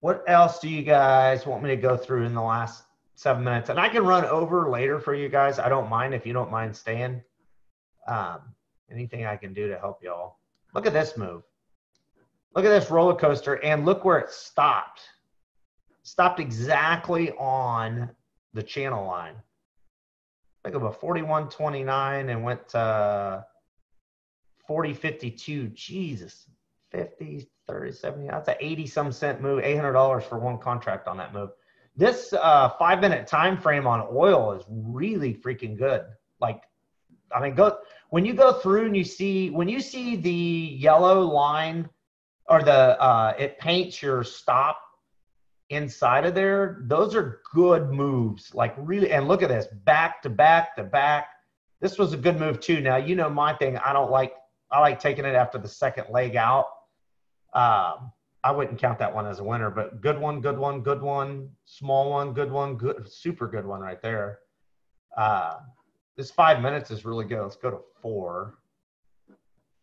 What else do you guys want me to go through in the last seven minutes? And I can run over later for you guys. I don't mind if you don't mind staying. Um, anything I can do to help y'all. Look at this move. Look at this Roller Coaster and look where it stopped. Stopped exactly on the channel line. Think of a forty-one twenty-nine and went to forty fifty-two. Jesus, fifty, thirty, seventy, that's an eighty some cent move, eight hundred dollars for one contract on that move. This uh, five minute time frame on oil is really freaking good. Like, I mean, go when you go through and you see, when you see the yellow line or the, uh, it paints your stop inside of there, those are good moves. Like really, and look at this, back to back to back. This was a good move too. Now, you know my thing, I don't like I like taking it after the second leg out. Um, I wouldn't count that one as a winner, but good one, good one, good one, small one, good one, good, super good one right there. Uh, this five minutes is really good. Let's go to four.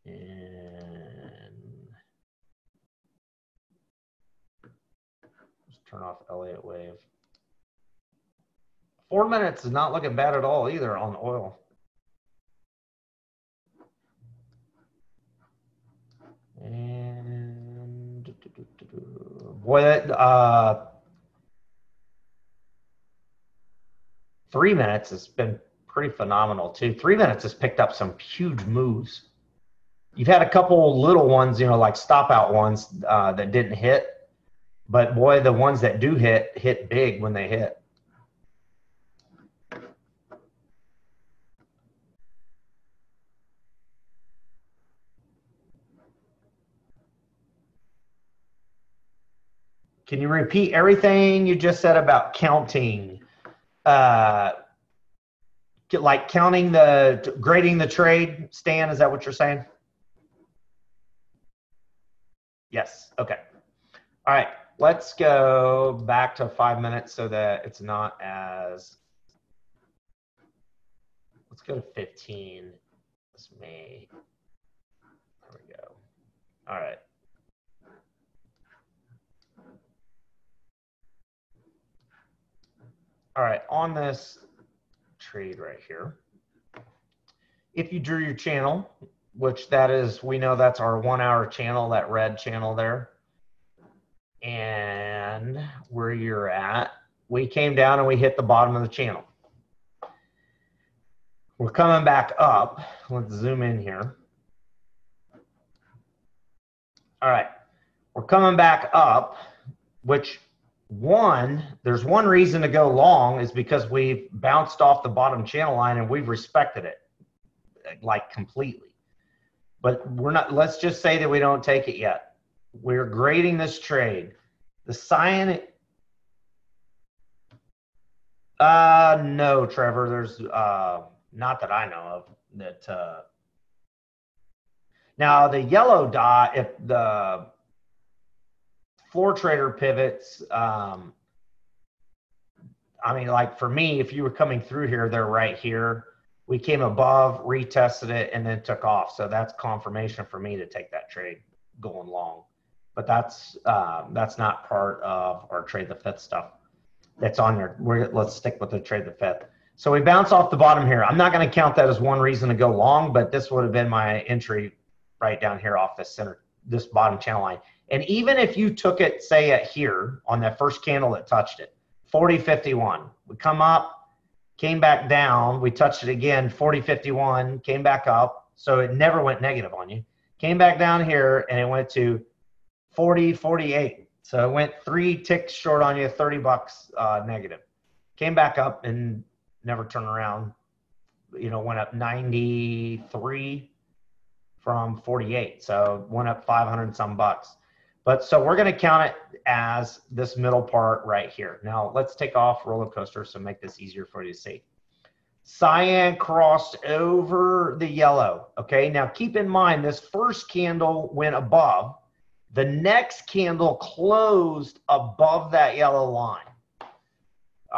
And just turn off Elliott Wave. Four minutes is not looking bad at all either on oil. And do, do, do, do. Boy, that uh, three minutes has been pretty phenomenal too. Three minutes has picked up some huge moves. You've had a couple little ones, you know, like stop out ones uh, that didn't hit, but boy, the ones that do hit hit big when they hit. Can you repeat everything you just said about counting? Uh, like counting the, grading the trade, Stan, is that what you're saying? Yes, okay. All right, let's go back to five minutes so that it's not as, let's go to fifteen, that's me, there we go, all right. All right, on this trade right here, if you drew your channel, which that is, we know that's our one hour channel, that red channel there, and where you're at, we came down and we hit the bottom of the channel. We're coming back up. Let's zoom in here. All right, we're coming back up, which one, there's one reason to go long is because we've bounced off the bottom channel line and we've respected it like completely. But we're not, let's just say that we don't take it yet. We're grading this trade. The cyan, uh, no, Trevor, there's uh, not that I know of that. Uh, now the yellow dot, if the floor trader pivots, um, I mean, like for me, if you were coming through here, they're right here. We came above, retested it, and then took off. So that's confirmation for me to take that trade going long. But that's uh, that's not part of our Trade the Fifth stuff. That's on your, we're, let's stick with the Trade the Fifth. So we bounce off the bottom here. I'm not gonna count that as one reason to go long, but this would have been my entry right down here off this center, this bottom channel line. And even if you took it, say at here on that first candle that touched it, forty fifty-one, we come up, came back down, we touched it again, forty fifty-one, came back up, so it never went negative on you. Came back down here and it went to forty forty-eight. So it went three ticks short on you, thirty bucks uh, negative. Came back up and never turned around. You know, went up ninety-three from forty-eight, so went up five hundred some bucks. But so we're going to count it as this middle part right here. Now let's take off Roller Coaster so make this easier for you to see. Cyan crossed over the yellow. Okay, now keep in mind this first candle went above. The next candle closed above that yellow line. All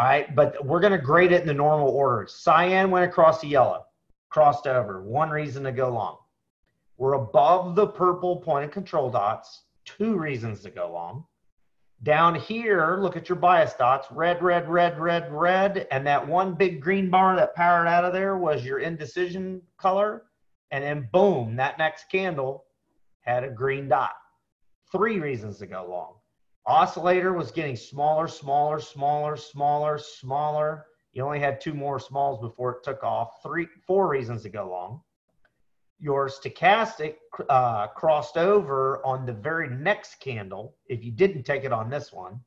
right, but we're going to grade it in the normal order. Cyan went across the yellow, crossed over. One reason to go long. We're above the purple point of control dots. Two reasons to go long. Down here, look at your bias dots, red, red, red, red, red, and that one big green bar that powered out of there was your indecision color, and then boom, that next candle had a green dot. Three reasons to go long. Oscillator was getting smaller, smaller, smaller, smaller, smaller. You only had two more smalls before it took off. Three, four reasons to go long. Your stochastic uh, crossed over on the very next candle, if you didn't take it on this one,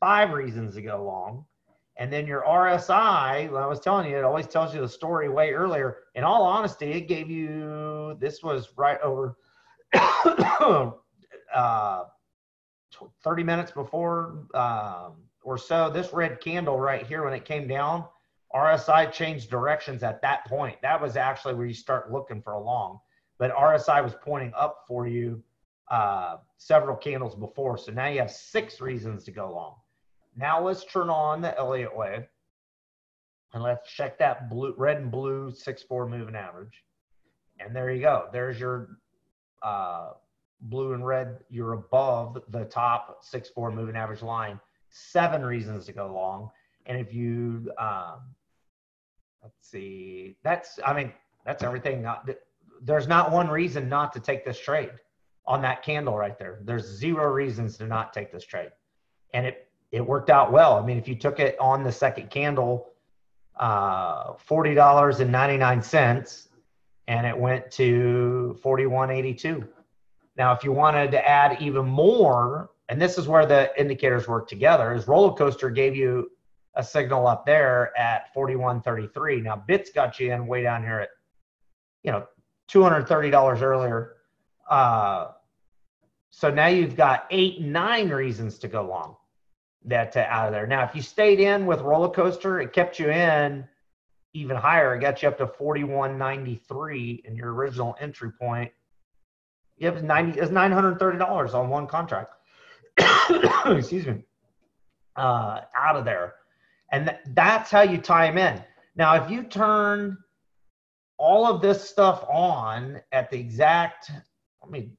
five reasons to go long. And then your R S I, well, I was telling you, it always tells you the story way earlier. In all honesty, it gave you, this was right over uh, thirty minutes before um, or so, this red candle right here when it came down, R S I changed directions at that point. That was actually where you start looking for a long. but R S I was pointing up for you uh, several candles before. So now you have six reasons to go long. Now let's turn on the Elliott Wave and let's check that blue, red and blue six four moving average. And there you go. There's your uh, blue and red. You're above the top six four moving average line. Seven reasons to go long. And if you, um, let's see, that's, I mean, that's everything. Not, there's not one reason not to take this trade on that candle right there. There's zero reasons to not take this trade. And it, it worked out well. I mean, if you took it on the second candle, uh, forty dollars and ninety-nine cents, and it went to forty-one eighty-two. Now, if you wanted to add even more, and this is where the indicators work together, is Roller Coaster gave you a signal up there at forty-one thirty-three. Now Bits got you in way down here at, you know, two hundred thirty dollars earlier. Uh, so now you've got eight, nine reasons to go long that to out of there. Now, if you stayed in with Roller Coaster, it kept you in even higher. It got you up to forty-one ninety-three in your original entry point. You have ninety, it's nine hundred thirty dollars on one contract. Excuse me. Uh, out of there. And th that's how you tie them in. Now, if you turn all of this stuff on at the exact, let me,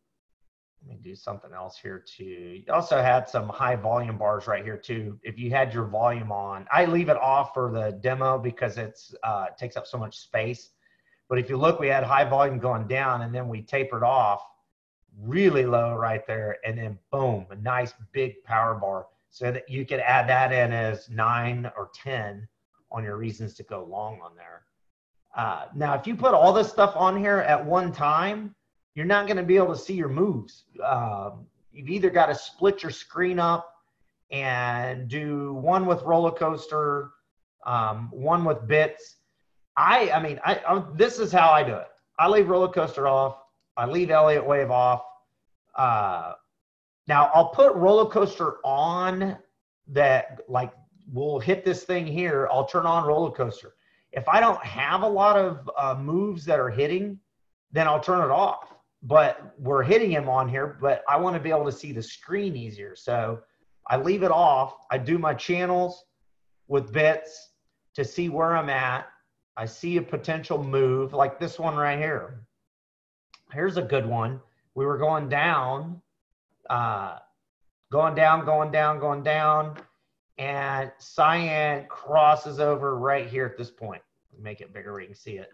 let me do something else here too. You also had some high volume bars right here too. If you had your volume on, I leave it off for the demo because it's uh, it takes up so much space. But if you look, we had high volume going down and then we tapered off really low right there. And then boom, a nice big power bar. So that you could add that in as nine or ten on your reasons to go long on there. Uh, now, if you put all this stuff on here at one time, you're not going to be able to see your moves. Uh, you've either got to split your screen up and do one with Roller Coaster, um, one with Bits. I, I mean, I, I, this is how I do it. I leave Roller Coaster off. I leave Elliott Wave off. Uh, Now I'll put Roller Coaster on that, like we'll hit this thing here. I'll turn on Roller Coaster. If I don't have a lot of uh, moves that are hitting, then I'll turn it off. But we're hitting him on here, but I want to be able to see the screen easier. So I leave it off. I do my channels with Bits to see where I'm at. I see a potential move like this one right here. Here's a good one. We were going down. Uh, going down, going down, going down, and cyan crosses over right here at this point. Make it bigger where you can see it.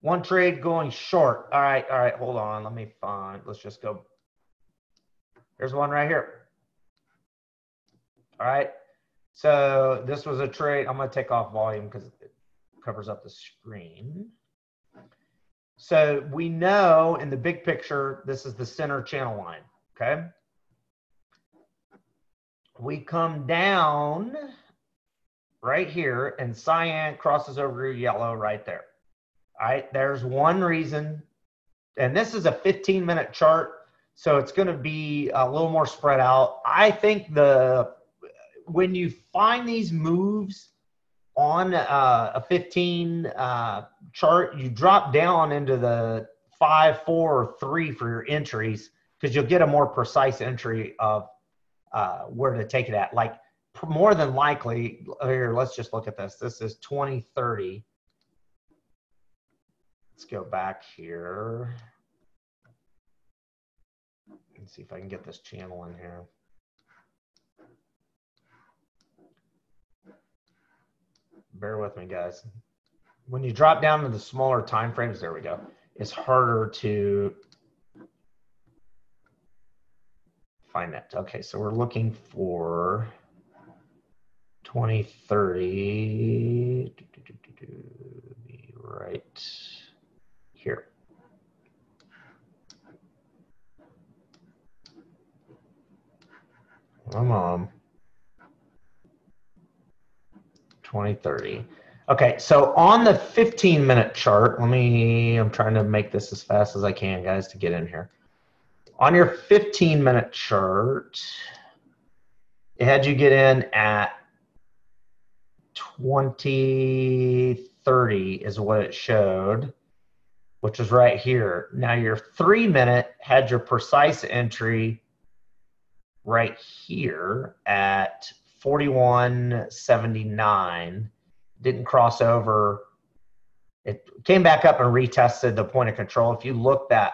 One trade going short. All right, all right, hold on. Let me find, let's just go. Here's one right here. All right, so this was a trade. I'm gonna take off volume because it covers up the screen. So we know in the big picture, this is the center channel line, okay? We come down right here and cyan crosses over yellow right there. All right, there's one reason. And this is a fifteen minute chart. So it's gonna be a little more spread out. I think the, when you find these moves on uh, a fifteen uh, chart, you drop down into the five, four, or three for your entries because you'll get a more precise entry of uh, where to take it at. Like more than likely, here, let's just look at this. This is twenty thirty. Let's go back here. Let's see if I can get this channel in here. Bear with me, guys. When you drop down to the smaller time frames, there we go. It's harder to find that. Okay, so we're looking for twenty thirty right here. Come on. twenty thirty. Okay, so on the fifteen minute chart, let me, I'm trying to make this as fast as I can, guys, to get in here. On your fifteen minute chart, it had you get in at twenty thirty is what it showed. which is right here. Now your three minute had your precise entry right here at forty-one seventy-nine, didn't cross over. It came back up and retested the point of control. If you look, that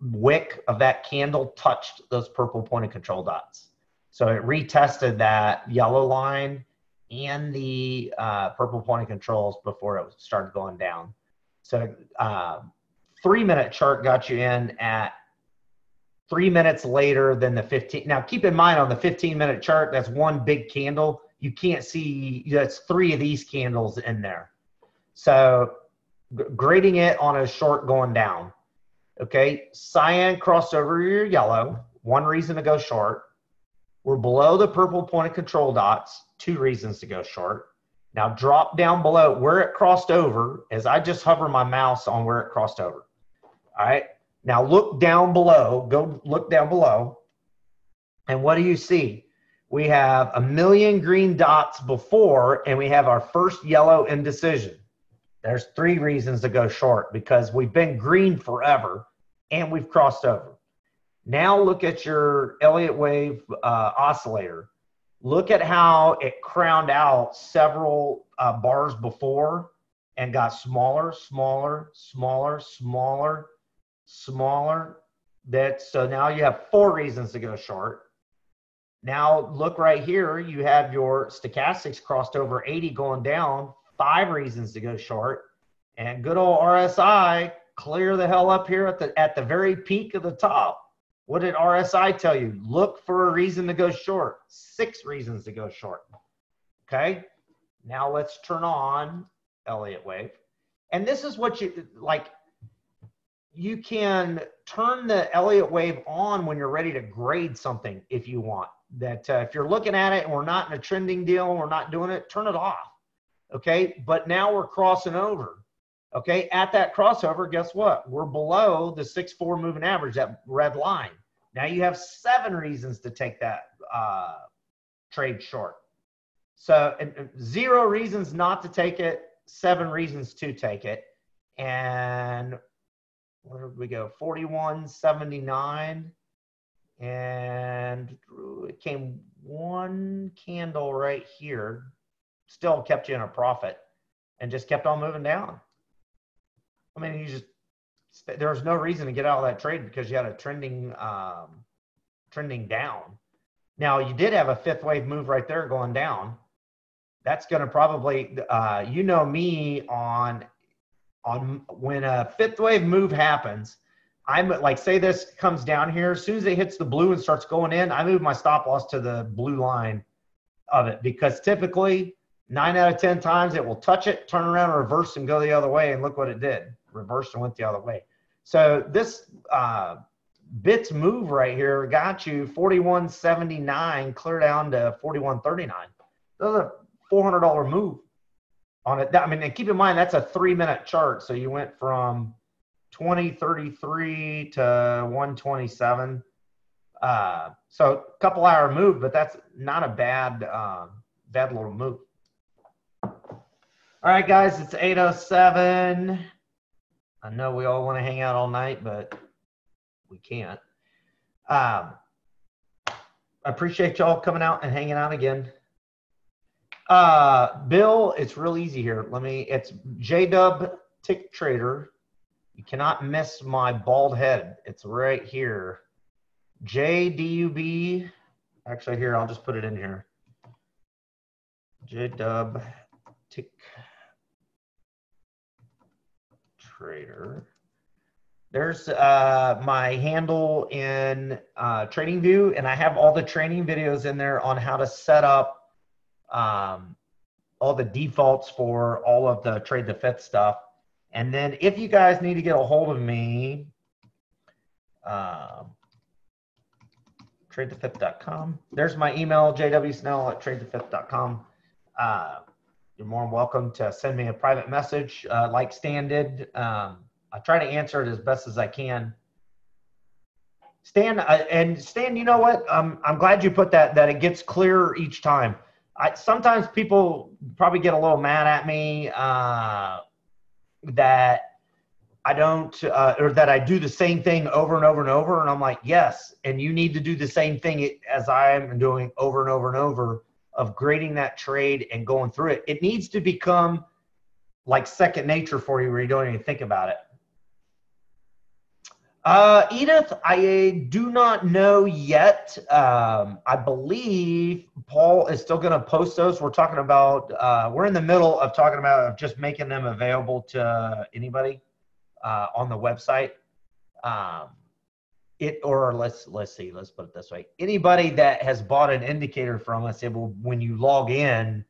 wick of that candle touched those purple point of control dots. So it retested that yellow line and the uh, purple point of controls before it started going down. So uh, three minute chart got you in at three minutes later than the fifteen. Now keep in mind on the fifteen minute chart, that's one big candle. You can't see, that's three of these candles in there. So grading it on a short going down. Okay, cyan crossed over your yellow, one reason to go short. We're below the purple point of control dots, two reasons to go short. Now drop down below where it crossed over, as I just hover my mouse on where it crossed over. All right, now look down below, go look down below. And what do you see? We have a million green dots before, and we have our first yellow indecision. There's three reasons to go short because we've been green forever and we've crossed over. Now look at your Elliott Wave uh, oscillator. Look at how it crowned out several uh, bars before and got smaller, smaller, smaller, smaller, smaller. That, so now you have four reasons to go short. Now look right here, you have your stochastics crossed over eighty going down, five reasons to go short. And good old R S I clear the hell up here at the, at the very peak of the top. What did R S I tell you? Look for a reason to go short. Six reasons to go short. Okay. Now let's turn on Elliott Wave. And this is what you like. You can turn the Elliott Wave on when you're ready to grade something if you want. That uh, if you're looking at it and we're not in a trending deal and we're not doing it, turn it off. Okay. But now we're crossing over. Okay, at that crossover, guess what? We're below the six four moving average, that red line. Now you have seven reasons to take that uh, trade short. So and, and zero reasons not to take it, seven reasons to take it. And where did we go? forty-one seventy-nine. And it came one candle right here, still kept you in a profit and just kept on moving down. I mean, you just, there was no reason to get out of that trade because you had a trending, um, trending down. Now you did have a fifth wave move right there going down. That's going to probably, uh, you know me on, on when a fifth wave move happens, I'm like, say this comes down here. As soon as it hits the blue and starts going in, I move my stop loss to the blue line of it because typically nine out of ten times it will touch it, turn around, reverse and go the other way. And look what it did. Reversed and went the other way. So this uh, Bits move right here got you forty-one seventy-nine, clear down to forty-one thirty-nine. That's a four hundred dollar move on it. I mean, and keep in mind, that's a three-minute chart. So you went from twenty thirty-three to one twenty-seven. Uh, so a couple-hour move, but that's not a bad, uh, bad little move. All right, guys, it's eight oh seven. I know we all want to hang out all night, but we can't. Um, I appreciate y'all coming out and hanging out again. Uh, Bill, it's real easy here. Let me, it's JDub TickTrader. You cannot miss my bald head. It's right here. J D U B. Actually, here, I'll just put it in here. JDub Tick. Trader. There's uh, my handle in uh, TradingView, and I have all the training videos in there on how to set up um, all the defaults for all of the Trade the Fifth stuff. And then if you guys need to get a hold of me, uh, trade the fifth dot com. There's my email, j w snell at trade the fifth dot com. Uh, You're more than welcome to send me a private message uh, like Stan did. Um, I try to answer it as best as I can. Stan, I, and Stan, you know what? Um, I'm glad you put that, that it gets clearer each time. I, sometimes people probably get a little mad at me uh, that I don't, uh, or that I do the same thing over and over and over. And I'm like, yes. And you need to do the same thing as I am doing over and over and over of grading that trade and going through it. It needs to become like second nature for you where you don't even think about it. Uh, Edith, I do not know yet. Um, I believe Paul is still going to post those. We're talking about, uh, we're in the middle of talking about just making them available to anybody uh, on the website. Um, it, or let's, let's see, let's put it this way. Anybody that has bought an indicator from us, it will, when you log in,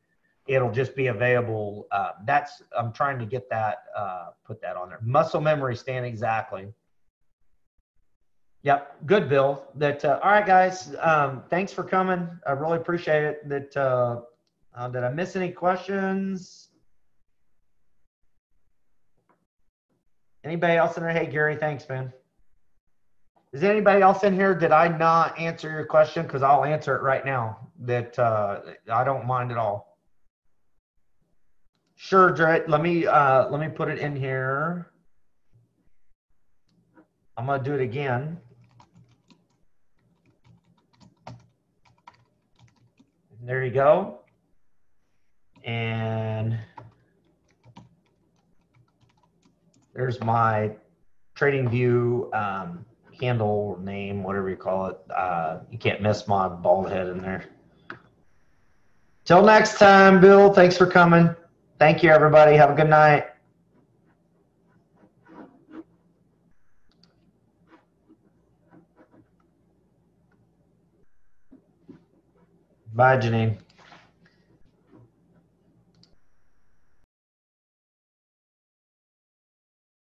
it'll just be available. Uh, that's, I'm trying to get that, uh, put that on there. Muscle memory, Stan, exactly. Yep. Good, Bill. That, uh, all right, guys. Um, thanks for coming. I really appreciate it. That, uh, uh, did I miss any questions? Anybody else in there? Hey, Gary, thanks, man. Is there anybody else in here? Did I not answer your question? Because I'll answer it right now. That uh, I don't mind at all. Sure, Dred. Let me uh, let me put it in here. I'm gonna do it again. There you go. And there's my TradingView um, handle name, whatever you call it. Uh, you can't miss my bald head in there. Till next time, Bill, thanks for coming. Thank you, everybody. Have a good night. Bye, Janine.